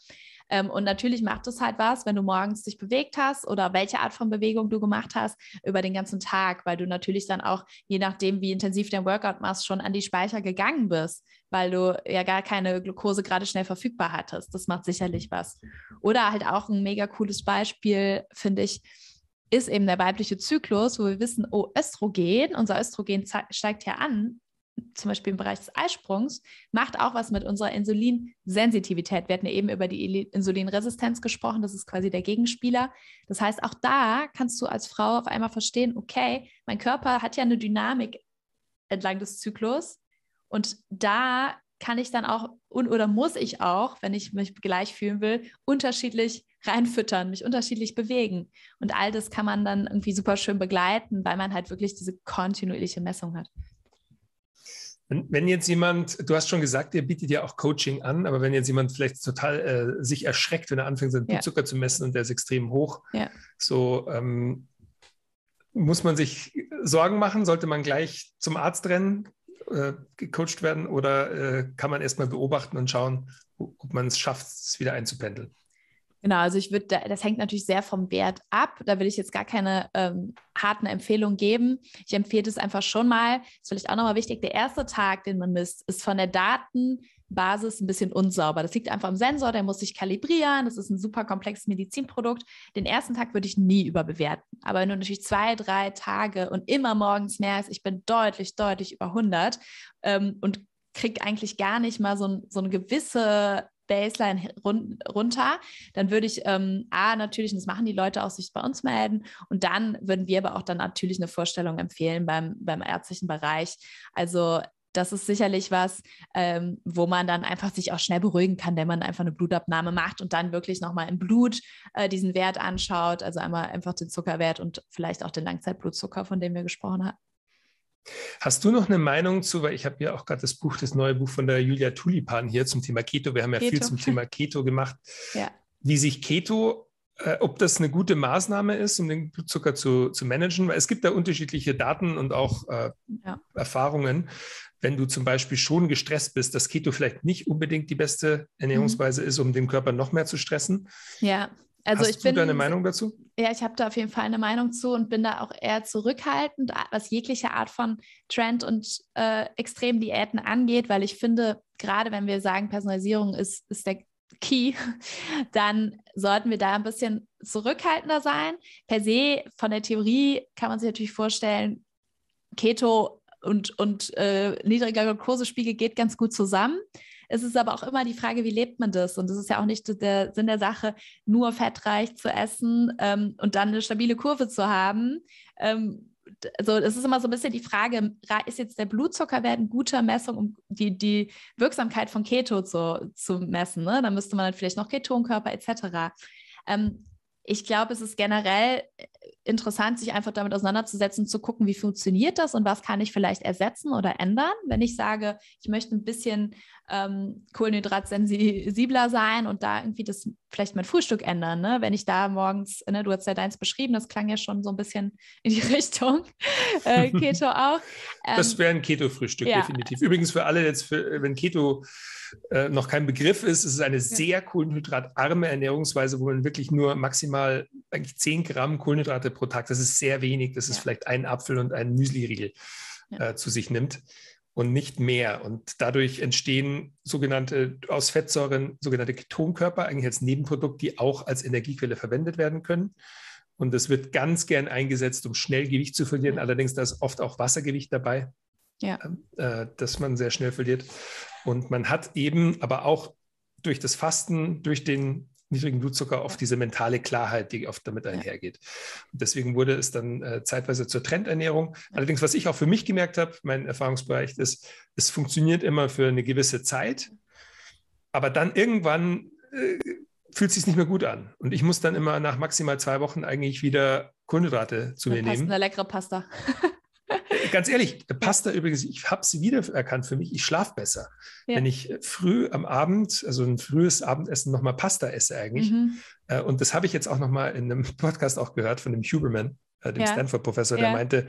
Und natürlich macht es halt was, wenn du morgens dich bewegt hast oder welche Art von Bewegung du gemacht hast über den ganzen Tag, weil du natürlich dann auch, je nachdem, wie intensiv dein Workout machst, schon an die Speicher gegangen bist, weil du ja gar keine Glucose gerade schnell verfügbar hattest. Das macht sicherlich was. Oder halt auch ein mega cooles Beispiel, finde ich, ist eben der weibliche Zyklus, wo wir wissen, Östrogen, unser Östrogen steigt ja an, zum Beispiel im Bereich des Eisprungs, macht auch was mit unserer Insulinsensitivität. Wir hatten ja eben über die Insulinresistenz gesprochen, das ist quasi der Gegenspieler. Das heißt, auch da kannst du als Frau auf einmal verstehen, okay, mein Körper hat ja eine Dynamik entlang des Zyklus und da kann ich dann auch oder muss ich auch, wenn ich mich gleich fühlen will, unterschiedlich reinfüttern, mich unterschiedlich bewegen. Und all das kann man dann irgendwie super schön begleiten, weil man halt wirklich diese kontinuierliche Messung hat. Wenn jetzt jemand, du hast schon gesagt, ihr bietet ja auch Coaching an, aber wenn jetzt jemand vielleicht total sich erschreckt, wenn er anfängt, seinen Blutzucker zu messen und der ist extrem hoch, Muss man sich Sorgen machen? Sollte man gleich zum Arzt rennen, gecoacht werden, oder kann man erstmal beobachten und schauen, ob man es schafft, es wieder einzupendeln? Genau, also ich würde, das hängt natürlich sehr vom Wert ab. Da will ich jetzt gar keine harten Empfehlungen geben. Ich empfehle es einfach schon mal, das ist vielleicht auch nochmal wichtig, der erste Tag, den man misst, ist von der Datenbasis ein bisschen unsauber. Das liegt einfach am Sensor, der muss sich kalibrieren. Das ist ein super komplexes Medizinprodukt. Den ersten Tag würde ich nie überbewerten. Aber wenn du natürlich 2, 3 Tage und immer morgens merkst, ich bin deutlich über 100 und krieg eigentlich gar nicht mal so eine gewisse Baseline runter, dann würde ich natürlich, und das machen die Leute auch, sich bei uns melden, und dann würden wir aber auch dann natürlich eine Vorstellung empfehlen beim ärztlichen Bereich. Also das ist sicherlich was, wo man dann einfach sich auch schnell beruhigen kann, wenn man einfach eine Blutabnahme macht und dann wirklich nochmal im Blut diesen Wert anschaut, also einmal einfach den Zuckerwert und vielleicht auch den Langzeitblutzucker, von dem wir gesprochen haben. Hast du noch eine Meinung zu, weil ich habe ja auch gerade das neue Buch von der Julia Tulipan hier zum Thema Keto, wir haben ja viel zum Thema Keto gemacht, ja. Wie sich Keto, ob das eine gute Maßnahme ist, um den Blutzucker zu managen, weil es gibt da unterschiedliche Daten und auch Erfahrungen, wenn du zum Beispiel schon gestresst bist, dass Keto vielleicht nicht unbedingt die beste Ernährungsweise ist, um den Körper noch mehr zu stressen. Ja. Also Hast du deine Meinung dazu? Ja, ich habe da auf jeden Fall eine Meinung zu und bin da auch eher zurückhaltend, was jegliche Art von Trend und extremen Diäten angeht, weil ich finde, gerade wenn wir sagen, Personalisierung ist der Key, dann sollten wir da ein bisschen zurückhaltender sein. Per se, von der Theorie kann man sich natürlich vorstellen, Keto und niedriger Glukosespiegel geht ganz gut zusammen. Es ist aber auch immer die Frage, wie lebt man das? Und es ist ja auch nicht der Sinn der Sache, nur fettreich zu essen und dann eine stabile Kurve zu haben. Also es ist immer so ein bisschen die Frage, ist jetzt der Blutzuckerwert eine gute Messung, um die Wirksamkeit von Keto zu messen? Ne? Dann müsste man dann vielleicht noch Ketonkörper etc. Ich glaube, es ist generell interessant, sich einfach damit auseinanderzusetzen, zu gucken, wie funktioniert das und was kann ich vielleicht ersetzen oder ändern. Wenn ich sage, ich möchte ein bisschen kohlenhydratsensibler sein und da irgendwie das vielleicht mein Frühstück ändern, ne? Wenn ich da morgens, ne, du hast ja deins beschrieben, das klang ja schon so ein bisschen in die Richtung Keto auch. Das wäre ein Keto-Frühstück, ja. Definitiv. Übrigens für alle jetzt, wenn Keto noch kein Begriff ist, es ist eine sehr kohlenhydratarme Ernährungsweise, wo man wirklich nur maximal eigentlich 10 Gramm Kohlenhydrate pro Tag, das ist sehr wenig, das ist vielleicht ein Apfel und ein Müsli-Riegel zu sich nimmt und nicht mehr. Und dadurch entstehen sogenannte aus Fettsäuren, sogenannte Ketonkörper, eigentlich als Nebenprodukt, die auch als Energiequelle verwendet werden können. Und das wird ganz gern eingesetzt, um schnell Gewicht zu verlieren. Allerdings da ist oft auch Wassergewicht dabei, dass man sehr schnell verliert. Und man hat eben aber auch durch das Fasten, durch den niedrigen Blutzucker oft diese mentale Klarheit, die oft damit einhergeht. Und deswegen wurde es dann zeitweise zur Trendernährung. Allerdings, was ich auch für mich gemerkt habe, mein Erfahrungsbereich ist, es funktioniert immer für eine gewisse Zeit, aber dann irgendwann fühlt es sich nicht mehr gut an. Und ich muss dann immer nach maximal 2 Wochen eigentlich wieder Kohlenhydrate zu mir nehmen. Eine leckere Pasta. Ganz ehrlich, Pasta übrigens, ich habe sie wiedererkannt für mich, ich schlafe besser. Ja. Wenn ich früh am Abend, also ein frühes Abendessen, nochmal Pasta esse eigentlich. Und das habe ich jetzt auch nochmal in einem Podcast auch gehört von dem Huberman, dem Stanford-Professor, der meinte,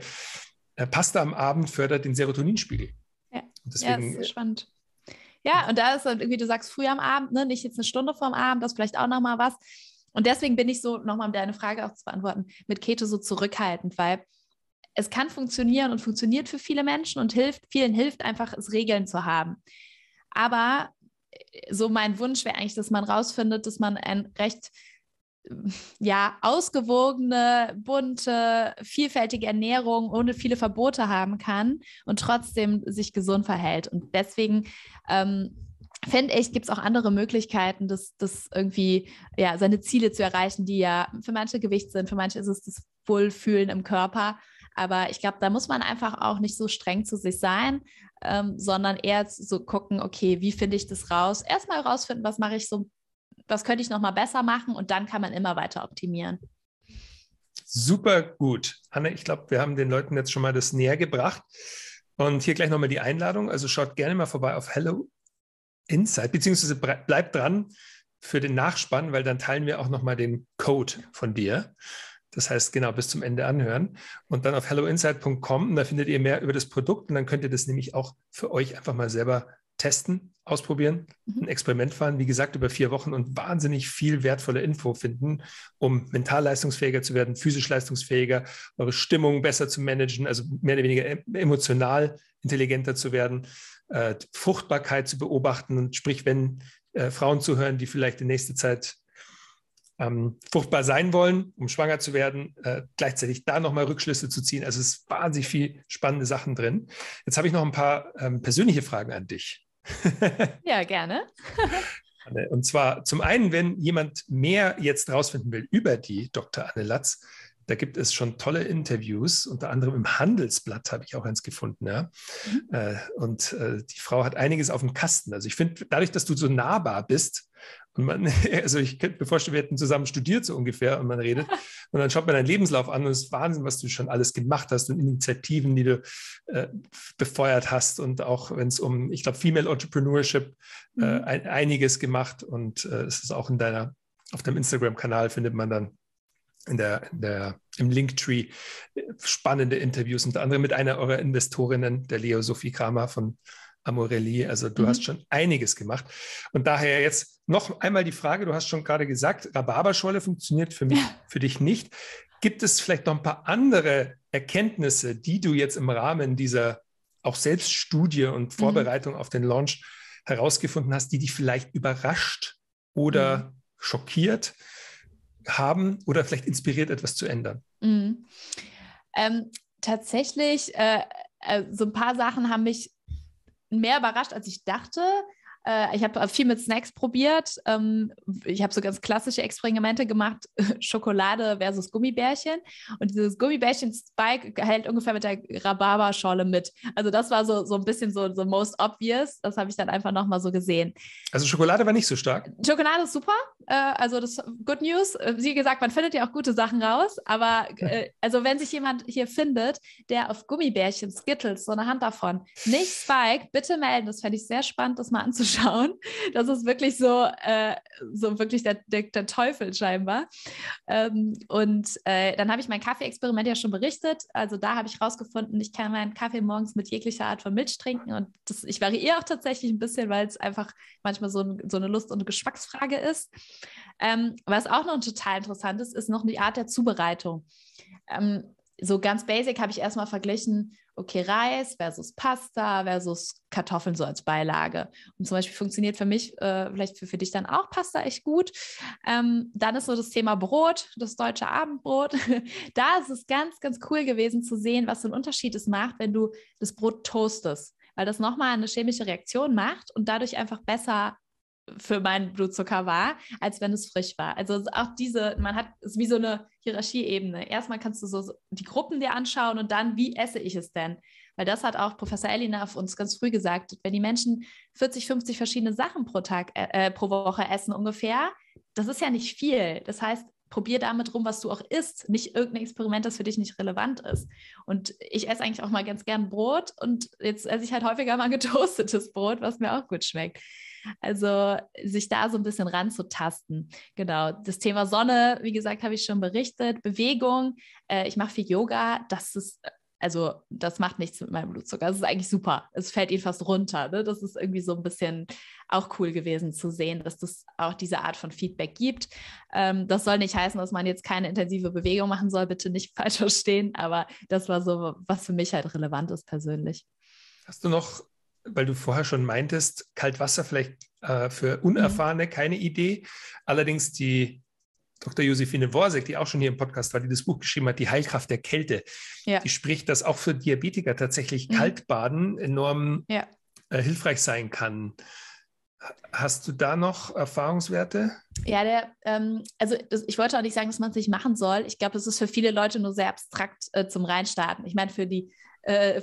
Pasta am Abend fördert den Serotoninspiegel. Ja, deswegen, das ist spannend. Ja, und da ist halt irgendwie, du sagst früh am Abend, ne, nicht jetzt eine Stunde vorm Abend, das ist vielleicht auch nochmal was. Und deswegen bin ich so, nochmal um deine Frage auch zu beantworten, mit Keto so zurückhaltend, weil es kann funktionieren und funktioniert für viele Menschen und vielen hilft einfach, es Regeln zu haben. Aber so mein Wunsch wäre eigentlich, dass man rausfindet, dass man ein recht ausgewogene, bunte, vielfältige Ernährung ohne viele Verbote haben kann und trotzdem sich gesund verhält. Und deswegen finde ich, gibt es auch andere Möglichkeiten, das irgendwie seine Ziele zu erreichen, die ja für manche Gewicht sind, für manche ist es das Wohlfühlen im Körper. Aber ich glaube, da muss man einfach auch nicht so streng zu sich sein, sondern eher so gucken, okay, wie finde ich das raus? Erstmal rausfinden, was mache ich so, was könnte ich nochmal besser machen, und dann kann man immer weiter optimieren. Super gut. Anne, ich glaube, wir haben den Leuten jetzt schon mal das näher gebracht. Und hier gleich nochmal die Einladung. Also schaut gerne mal vorbei auf Hello Inside, beziehungsweise bleibt dran für den Nachspann, weil dann teilen wir auch nochmal den Code von dir. Das heißt, genau, bis zum Ende anhören. Und dann auf helloinside.com, da findet ihr mehr über das Produkt und dann könnt ihr das nämlich auch für euch einfach mal selber testen, ausprobieren, ein Experiment fahren, wie gesagt, über 4 Wochen und wahnsinnig viel wertvolle Info finden, um mental leistungsfähiger zu werden, physisch leistungsfähiger, eure Stimmung besser zu managen, also mehr oder weniger emotional intelligenter zu werden, Fruchtbarkeit zu beobachten und sprich, wenn Frauen zuhören, die vielleicht in nächster Zeit fruchtbar sein wollen, um schwanger zu werden, gleichzeitig da nochmal Rückschlüsse zu ziehen. Also es ist wahnsinnig viel spannende Sachen drin. Jetzt habe ich noch ein paar persönliche Fragen an dich. Ja, gerne. Und zwar zum einen, wenn jemand mehr jetzt rausfinden will über die Dr. Anne Latz, da gibt es schon tolle Interviews, unter anderem im Handelsblatt habe ich auch eins gefunden. Ja? Und die Frau hat einiges auf dem Kasten. Also ich finde, dadurch, dass du so nahbar bist, und man, also ich könnte mir vorstellen, wir hätten zusammen studiert so ungefähr und man redet und dann schaut man deinen Lebenslauf an und es ist Wahnsinn, was du schon alles gemacht hast und Initiativen, die du befeuert hast und auch wenn es um, ich glaube, Female Entrepreneurship einiges gemacht und es ist auch in deiner, auf deinem Instagram-Kanal findet man dann im Linktree spannende Interviews, unter anderem mit einer eurer Investorinnen, der Leo-Sophie Kramer von Amorelli, also du hast schon einiges gemacht. Und daher jetzt noch einmal die Frage, du hast schon gerade gesagt, Rhabarberschorle funktioniert für mich, für dich nicht. Gibt es vielleicht noch ein paar andere Erkenntnisse, die du jetzt im Rahmen dieser auch Selbststudie und Vorbereitung auf den Launch herausgefunden hast, die dich vielleicht überrascht oder schockiert haben oder vielleicht inspiriert, etwas zu ändern? Tatsächlich, so ein paar Sachen haben mich mehr überrascht, als ich dachte. Ich habe viel mit Snacks probiert. Ich habe so ganz klassische Experimente gemacht, Schokolade versus Gummibärchen. Und dieses Gummibärchen-Spike hält ungefähr mit der Rhabarberschorle mit. Also das war so ein bisschen so most obvious. Das habe ich dann einfach nochmal so gesehen. Also Schokolade war nicht so stark? Schokolade ist super. Also das Good News. Wie gesagt, man findet ja auch gute Sachen raus. Aber also wenn sich jemand hier findet, der auf Gummibärchen, Skittles, so eine Hand davon, nicht Spike, bitte melden. Das fände ich sehr spannend, das mal anzuschauen. Das ist wirklich so wirklich der Teufel scheinbar. Dann habe ich mein Kaffee-Experiment ja schon berichtet. Also da habe ich rausgefunden, ich kann meinen Kaffee morgens mit jeglicher Art von Milch trinken und ich variiere auch tatsächlich ein bisschen, weil es einfach manchmal so eine Lust- und Geschmacksfrage ist. Was auch noch total interessant ist noch die Art der Zubereitung. So ganz basic habe ich erstmal verglichen, okay, Reis versus Pasta versus Kartoffeln so als Beilage. Und zum Beispiel funktioniert für mich, vielleicht für dich dann auch Pasta echt gut. Dann ist so das Thema Brot, das deutsche Abendbrot. Da ist es ganz, ganz cool gewesen zu sehen, was für einen Unterschied es macht, wenn du das Brot toastest, weil das nochmal eine chemische Reaktion macht und dadurch einfach besser für meinen Blutzucker war, als wenn es frisch war. Also auch man hat es wie so eine Hierarchieebene. Erstmal kannst du so die Gruppen dir anschauen und dann, wie esse ich es denn? Weil das hat auch Professor Elinaf uns ganz früh gesagt, wenn die Menschen 40, 50 verschiedene Sachen pro Woche essen ungefähr, das ist ja nicht viel. Das heißt, probier damit rum, was du auch isst, nicht irgendein Experiment, das für dich nicht relevant ist. Und ich esse eigentlich auch mal ganz gern Brot und jetzt esse ich halt häufiger mal getoastetes Brot, was mir auch gut schmeckt. Also sich da so ein bisschen ranzutasten. Genau, das Thema Sonne, wie gesagt, habe ich schon berichtet. Bewegung, ich mache viel Yoga, das macht nichts mit meinem Blutzucker. Das ist eigentlich super. Es fällt ihnen fast runter. Ne? Das ist irgendwie so ein bisschen auch cool gewesen zu sehen, dass das auch diese Art von Feedback gibt. Das soll nicht heißen, dass man jetzt keine intensive Bewegung machen soll. Bitte nicht falsch verstehen. Aber das war so, was für mich halt relevant ist persönlich. Hast du noch, weil du vorher schon meintest, Kaltwasser vielleicht für Unerfahrene keine Idee. Allerdings die Dr. Josefine Worsek, die auch schon hier im Podcast war, die das Buch geschrieben hat, Die Heilkraft der Kälte, die spricht, dass auch für Diabetiker tatsächlich Kaltbaden enorm hilfreich sein kann. Hast du da noch Erfahrungswerte? Ja, ich wollte auch nicht sagen, dass man es nicht machen soll. Ich glaube, es ist für viele Leute nur sehr abstrakt zum Reinstarten. Ich meine, für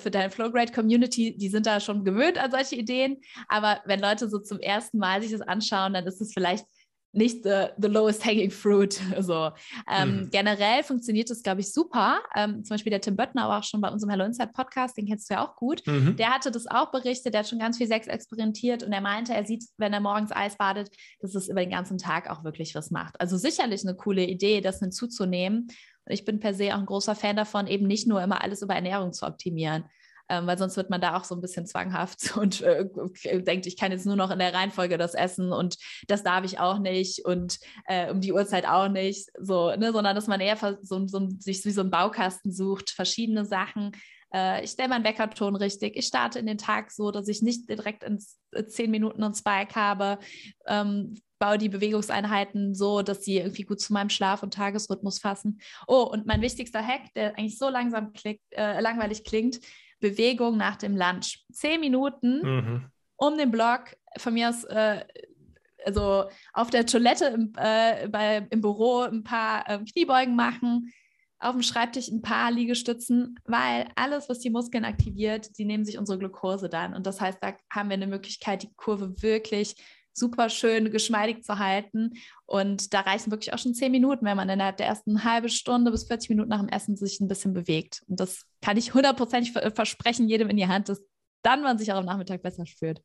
deine Flowgrade-Community, die sind da schon gewöhnt an solche Ideen. Aber wenn Leute so zum ersten Mal sich das anschauen, dann ist es vielleicht nicht the lowest hanging fruit. So. Generell funktioniert das, glaube ich, super. Zum Beispiel der Tim Böttner war auch schon bei unserem Hello Inside Podcast, den kennst du ja auch gut. Der hatte das auch berichtet, der hat schon ganz viel Sex experimentiert und er meinte, er sieht, wenn er morgens Eis badet, dass es über den ganzen Tag auch wirklich was macht. Also sicherlich eine coole Idee, das hinzuzunehmen. Ich bin per se auch ein großer Fan davon, eben nicht nur immer alles über Ernährung zu optimieren, weil sonst wird man da auch so ein bisschen zwanghaft und denkt, ich kann jetzt nur noch in der Reihenfolge das essen und das darf ich auch nicht und um die Uhrzeit auch nicht, so, ne? Sondern dass man eher sich wie so einen Baukasten sucht, verschiedene Sachen. Ich stelle meinen Weckerton richtig, ich starte in den Tag so, dass ich nicht direkt in 10 Minuten einen Spike habe, baue die Bewegungseinheiten so, dass sie irgendwie gut zu meinem Schlaf- und Tagesrhythmus passen. Oh, und mein wichtigster Hack, der eigentlich so langsam langweilig klingt, Bewegung nach dem Lunch. 10 Minuten um den Block, von mir aus also auf der Toilette im Büro ein paar Kniebeugen machen, auf dem Schreibtisch ein paar Liegestützen, weil alles, was die Muskeln aktiviert, die nehmen sich unsere Glucose dann. Und das heißt, da haben wir eine Möglichkeit, die Kurve wirklich super schön geschmeidig zu halten. Und da reichen wirklich auch schon 10 Minuten, wenn man innerhalb der ersten halben Stunde bis 40 Minuten nach dem Essen sich ein bisschen bewegt. Und das kann ich 100% versprechen, jedem in die Hand, dass dann man sich auch am Nachmittag besser fühlt.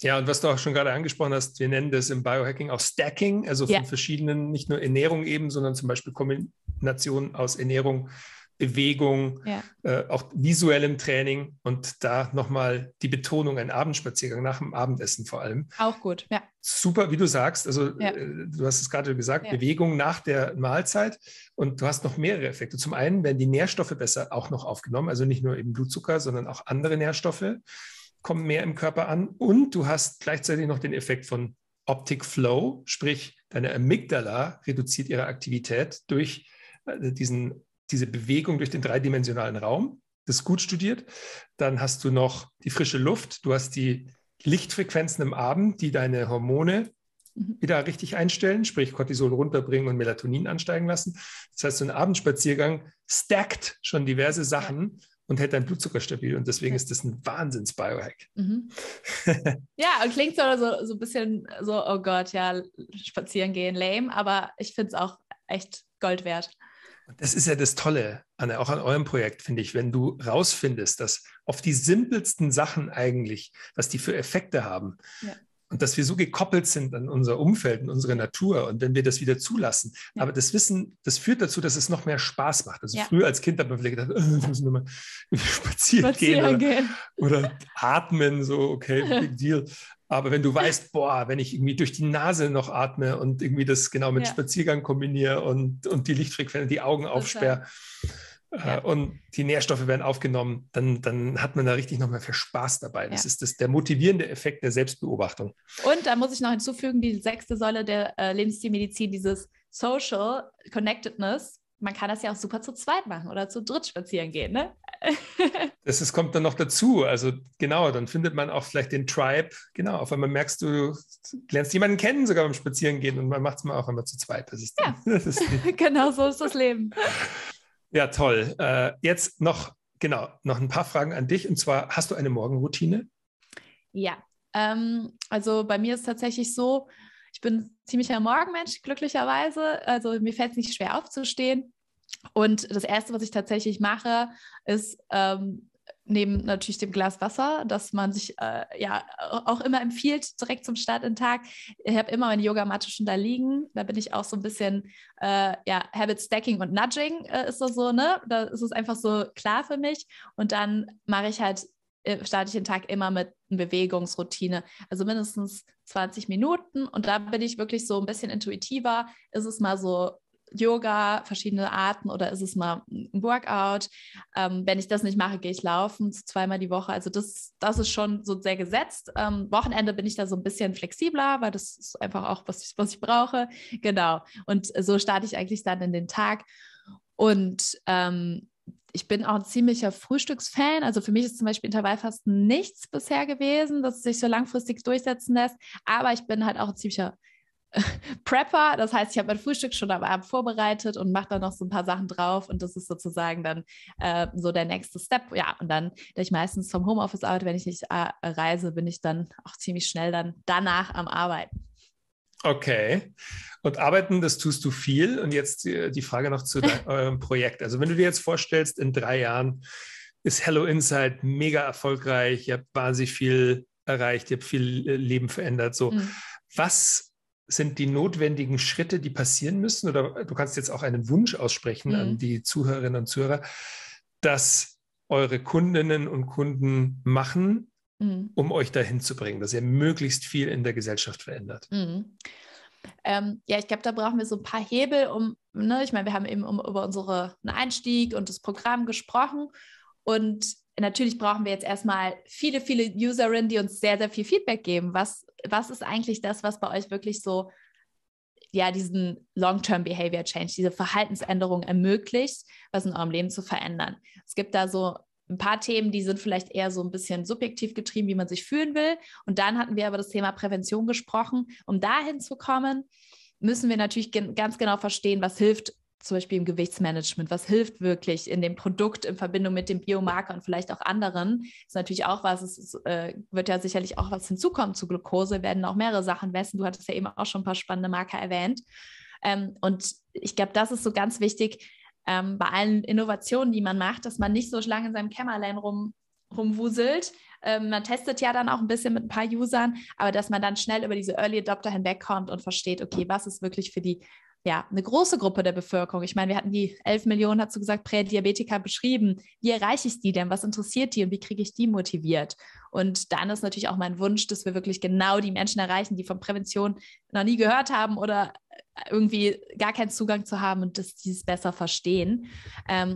Ja, und was du auch schon gerade angesprochen hast, wir nennen das im Biohacking auch Stacking, also von verschiedenen, nicht nur Ernährung eben, sondern zum Beispiel Kombinationen aus Ernährung, Bewegung, auch visuellem Training und da nochmal die Betonung, ein Abendspaziergang nach dem Abendessen vor allem. Auch gut, ja. Super, wie du sagst, also du hast es gerade gesagt, Bewegung nach der Mahlzeit und du hast noch mehrere Effekte. Zum einen werden die Nährstoffe besser auch noch aufgenommen, also nicht nur eben Blutzucker, sondern auch andere Nährstoffe kommen mehr im Körper an und du hast gleichzeitig noch den Effekt von Optic Flow, sprich deine Amygdala reduziert ihre Aktivität durch diese Bewegung durch den dreidimensionalen Raum. Das ist gut studiert. Dann hast du noch die frische Luft, du hast die Lichtfrequenzen am Abend, die deine Hormone wieder richtig einstellen, sprich Cortisol runterbringen und Melatonin ansteigen lassen. Das heißt, so ein Abendspaziergang stackt schon diverse Sachen und hält deinen Blutzucker stabil. Und deswegen ist das ein Wahnsinns-Biohack. Ja, und klingt so ein bisschen so, oh Gott, ja, spazieren gehen, lame. Aber ich finde es auch echt Gold wert. Das ist ja das Tolle, Anne, auch an eurem Projekt, finde ich, wenn du rausfindest, dass auf die simpelsten Sachen eigentlich, was die für Effekte haben und dass wir so gekoppelt sind an unser Umfeld, an unsere Natur und wenn wir das wieder zulassen. Ja. Aber das Wissen, das führt dazu, dass es noch mehr Spaß macht. Also früher als Kind hat man vielleicht gedacht, wir müssen nur mal spazieren gehen. Oder atmen, so okay, big deal. Aber wenn du weißt, boah, wenn ich irgendwie durch die Nase noch atme und irgendwie das genau mit Spaziergang kombiniere und die Lichtfrequenz, die Augen aufsperre und die Nährstoffe werden aufgenommen, dann hat man da richtig nochmal viel Spaß dabei. Das ist der motivierende Effekt der Selbstbeobachtung. Und da muss ich noch hinzufügen, die 6. Säule der Lebensstilmedizin, dieses Social Connectedness. Man kann das ja auch super zu zweit machen oder zu dritt spazieren gehen, ne? Das kommt dann noch dazu. Also genau, dann findet man auch vielleicht den Tribe. Genau, auf einmal merkst du, lernst jemanden kennen sogar beim Spazierengehen und man macht es mal auch einmal zu zweit. Genau so ist das Leben. Ja, toll. Jetzt noch ein paar Fragen an dich. Und zwar, hast du eine Morgenroutine? Ja, also bei mir ist es tatsächlich so, ich bin ein ziemlicher Morgenmensch, glücklicherweise. Also mir fällt es nicht schwer aufzustehen. Und das Erste, was ich tatsächlich mache, ist neben natürlich dem Glas Wasser, das man sich auch immer empfiehlt, direkt zum Start in den Tag. Ich habe immer meine Yogamatte schon da liegen. Da bin ich auch so ein bisschen, Habit Stacking und Nudging ist das so, ne? Da ist es einfach so klar für mich. Und dann starte ich den Tag immer mit einer Bewegungsroutine, also mindestens 20 Minuten und da bin ich wirklich so ein bisschen intuitiver, ist es mal so Yoga, verschiedene Arten oder ist es mal ein Workout, wenn ich das nicht mache, gehe ich laufen, 2-mal die Woche, also das ist schon so sehr gesetzt, Wochenende bin ich da so ein bisschen flexibler, weil das ist einfach auch, was ich brauche, genau, und so starte ich eigentlich dann in den Tag und ich bin auch ein ziemlicher Frühstücksfan, also für mich ist zum Beispiel Intervallfasten nichts bisher gewesen, dass es sich so langfristig durchsetzen lässt, aber ich bin halt auch ein ziemlicher Prepper, das heißt, ich habe mein Frühstück schon am Abend vorbereitet und mache dann noch so ein paar Sachen drauf und das ist sozusagen dann so der nächste Step, ja, und dann, da ich meistens vom Homeoffice arbeite, wenn ich nicht reise, bin ich dann auch ziemlich schnell dann danach am Arbeiten. Okay. Und arbeiten, das tust du viel. Und jetzt die Frage noch zu eurem Projekt. Also wenn du dir jetzt vorstellst, in 3 Jahren ist Hello Inside mega erfolgreich. Ihr habt wahnsinnig viel erreicht. Ihr habt viel Leben verändert. So, was sind die notwendigen Schritte, die passieren müssen, oder du kannst jetzt auch einen Wunsch aussprechen an die Zuhörerinnen und Zuhörer, dass eure Kundinnen und Kunden machen, um euch dahin zu bringen, dass ihr möglichst viel in der Gesellschaft verändert? Ja, ich glaube, da brauchen wir so ein paar Hebel, ich meine, wir haben eben über unseren Einstieg und das Programm gesprochen, und natürlich brauchen wir jetzt erstmal viele Userinnen, die uns sehr, sehr viel Feedback geben. Was ist eigentlich das, was bei euch wirklich so, ja, diesen Long-Term Behavior Change, diese Verhaltensänderung ermöglicht, was in eurem Leben zu verändern? Es gibt da so ein paar Themen, die sind vielleicht eher so ein bisschen subjektiv getrieben, wie man sich fühlen will. Und dann hatten wir aber das Thema Prävention gesprochen. Um dahin zu kommen, müssen wir natürlich ganz genau verstehen, was hilft zum Beispiel im Gewichtsmanagement, was hilft wirklich in dem Produkt in Verbindung mit dem Biomarker und vielleicht auch anderen. Ist natürlich auch was, wird ja sicherlich auch was hinzukommen zu Glucose, werden auch mehrere Sachen messen. Du hattest ja eben auch schon ein paar spannende Marker erwähnt. Und ich glaube, das ist so ganz wichtig, bei allen Innovationen, die man macht, dass man nicht so lange in seinem Kämmerlein rumwuselt. Man testet ja dann auch ein bisschen mit ein paar Usern, aber dass man dann schnell über diese Early Adopter hinwegkommt und versteht, okay, was ist wirklich für die, ja, eine große Gruppe der Bevölkerung. Ich meine, wir hatten die 11 Millionen, hast du gesagt, Prädiabetiker beschrieben. Wie erreiche ich die denn? Was interessiert die und wie kriege ich die motiviert? Und dann ist natürlich auch mein Wunsch, dass wir wirklich genau die Menschen erreichen, die von Prävention noch nie gehört haben oder irgendwie gar keinen Zugang zu haben, und dass die es besser verstehen.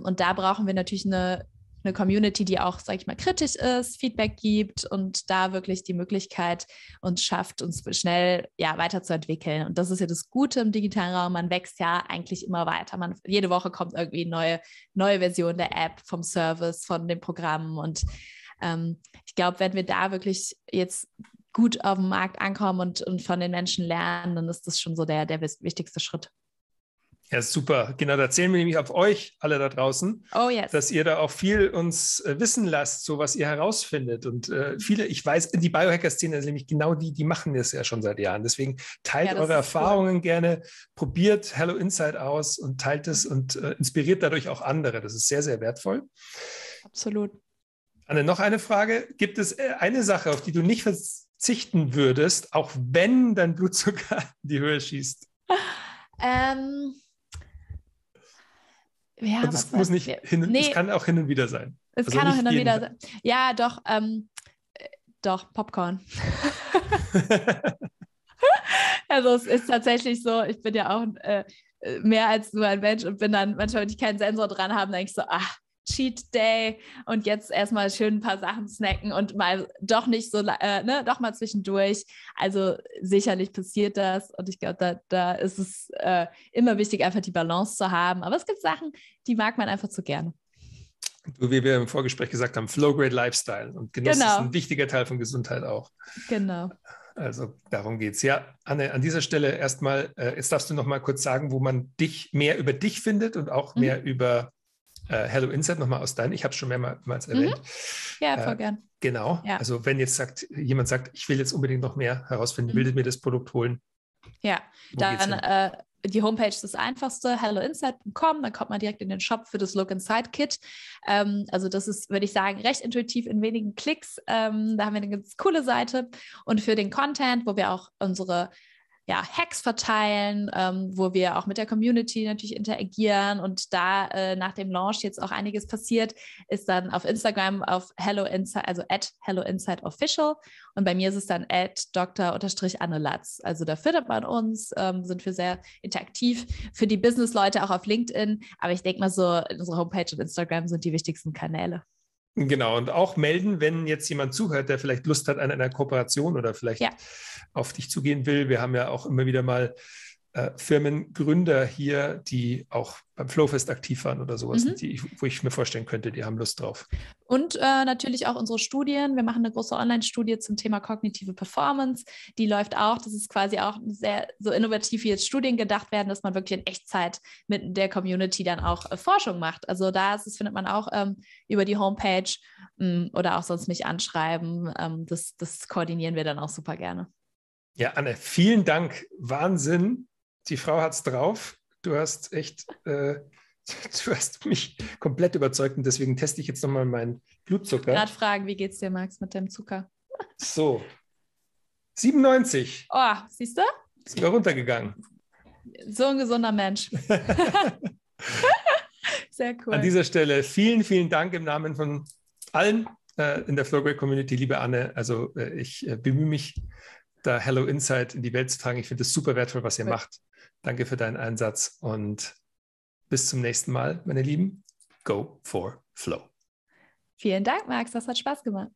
Und da brauchen wir natürlich eine Community, die auch, sage ich mal, kritisch ist, Feedback gibt und da wirklich die Möglichkeit uns schafft, uns schnell, ja, weiterzuentwickeln. Und das ist ja das Gute im digitalen Raum. Man wächst ja eigentlich immer weiter. Jede Woche kommt irgendwie eine neue Version der App, vom Service, von den Programmen. Und ich glaube, wenn wir da wirklich jetzt gut auf dem Markt ankommen und von den Menschen lernen, dann ist das schon so der wichtigste Schritt. Ja, super. Genau, da zählen wir nämlich auf euch alle da draußen, dass ihr da auch viel uns wissen lasst, so was ihr herausfindet. Und viele, ich weiß, die Biohacker-Szene ist nämlich genau die machen das ja schon seit Jahren. Deswegen teilt eure Erfahrungen gerne, probiert Hello Inside aus und teilt es und inspiriert dadurch auch andere. Das ist sehr, sehr wertvoll. Absolut. Anne, noch eine Frage. Gibt es eine Sache, auf die du nicht verzichten würdest, auch wenn dein Blutzucker in die Höhe schießt? Ja, das muss nicht es kann auch hin und wieder sein. Es kann auch hin und wieder sein. Ja, doch, doch, Popcorn. Also es ist tatsächlich so, ich bin ja auch mehr als nur ein Mensch und bin dann manchmal, wenn ich keinen Sensor dran habe, denke ich so, Cheat Day und jetzt erstmal schön ein paar Sachen snacken und mal doch nicht so, doch mal zwischendurch. Also sicherlich passiert das und ich glaube, da ist es immer wichtig, einfach die Balance zu haben. Aber es gibt Sachen, die mag man einfach zu gerne. Wie wir im Vorgespräch gesagt haben, Flowgrade Lifestyle und Genuss ist ein wichtiger Teil von Gesundheit auch. Genau. Also darum geht's. Ja, Anne, an dieser Stelle erstmal, jetzt darfst du noch mal kurz sagen, wo man dich mehr über dich findet und auch mehr über Hello Inside nochmal aus deinem, ich habe es schon mehrmals erwähnt. Ja, voll gern. Genau, ja. Also wenn jetzt jemand sagt, ich will jetzt unbedingt noch mehr herausfinden, will mir das Produkt holen. Ja, dann die Homepage ist das einfachste, helloinside.com, dann kommt man direkt in den Shop für das Look Inside Kit. Also das ist, würde ich sagen, recht intuitiv in wenigen Klicks. Da haben wir eine ganz coole Seite. Und für den Content, wo wir auch unsere Hacks verteilen, wo wir auch mit der Community natürlich interagieren und da nach dem Launch jetzt auch einiges passiert, ist dann auf Instagram auf Hello Inside, also @HelloInsideOfficial, und bei mir ist es dann @Dr.Anne Latz. Also da findet man uns, sind wir sehr interaktiv, für die Business-Leute auch auf LinkedIn, aber ich denke mal so, unsere Homepage und Instagram sind die wichtigsten Kanäle. Genau, und auch melden, wenn jetzt jemand zuhört, der vielleicht Lust hat an einer Kooperation oder vielleicht auf dich zugehen will. Wir haben ja auch immer wieder mal Firmengründer hier, die auch beim Flowfest aktiv waren oder sowas, wo ich mir vorstellen könnte, die haben Lust drauf. Und natürlich auch unsere Studien. Wir machen eine große Online-Studie zum Thema kognitive Performance. Die läuft auch. Das ist quasi auch sehr so innovativ, wie jetzt Studien gedacht werden, dass man wirklich in Echtzeit mit der Community dann auch Forschung macht. Also das findet man auch über die Homepage oder auch sonst mich anschreiben. Das koordinieren wir dann auch super gerne. Ja, Anne, vielen Dank. Wahnsinn. Die Frau hat's drauf. Du hast echt, mich komplett überzeugt und deswegen teste ich jetzt nochmal meinen Blutzucker. Gerade fragen, wie geht's dir, Max, mit deinem Zucker? So, 97. Oh, siehst du? Ist sogar runtergegangen. So ein gesunder Mensch. Sehr cool. An dieser Stelle vielen, vielen Dank im Namen von allen in der Flowgrade-Community, liebe Anne. Also ich bemühe mich, da Hello Inside in die Welt zu tragen. Ich finde es super wertvoll, was ihr macht. Danke für deinen Einsatz und bis zum nächsten Mal, meine Lieben. Go for Flow. Vielen Dank, Max. Das hat Spaß gemacht.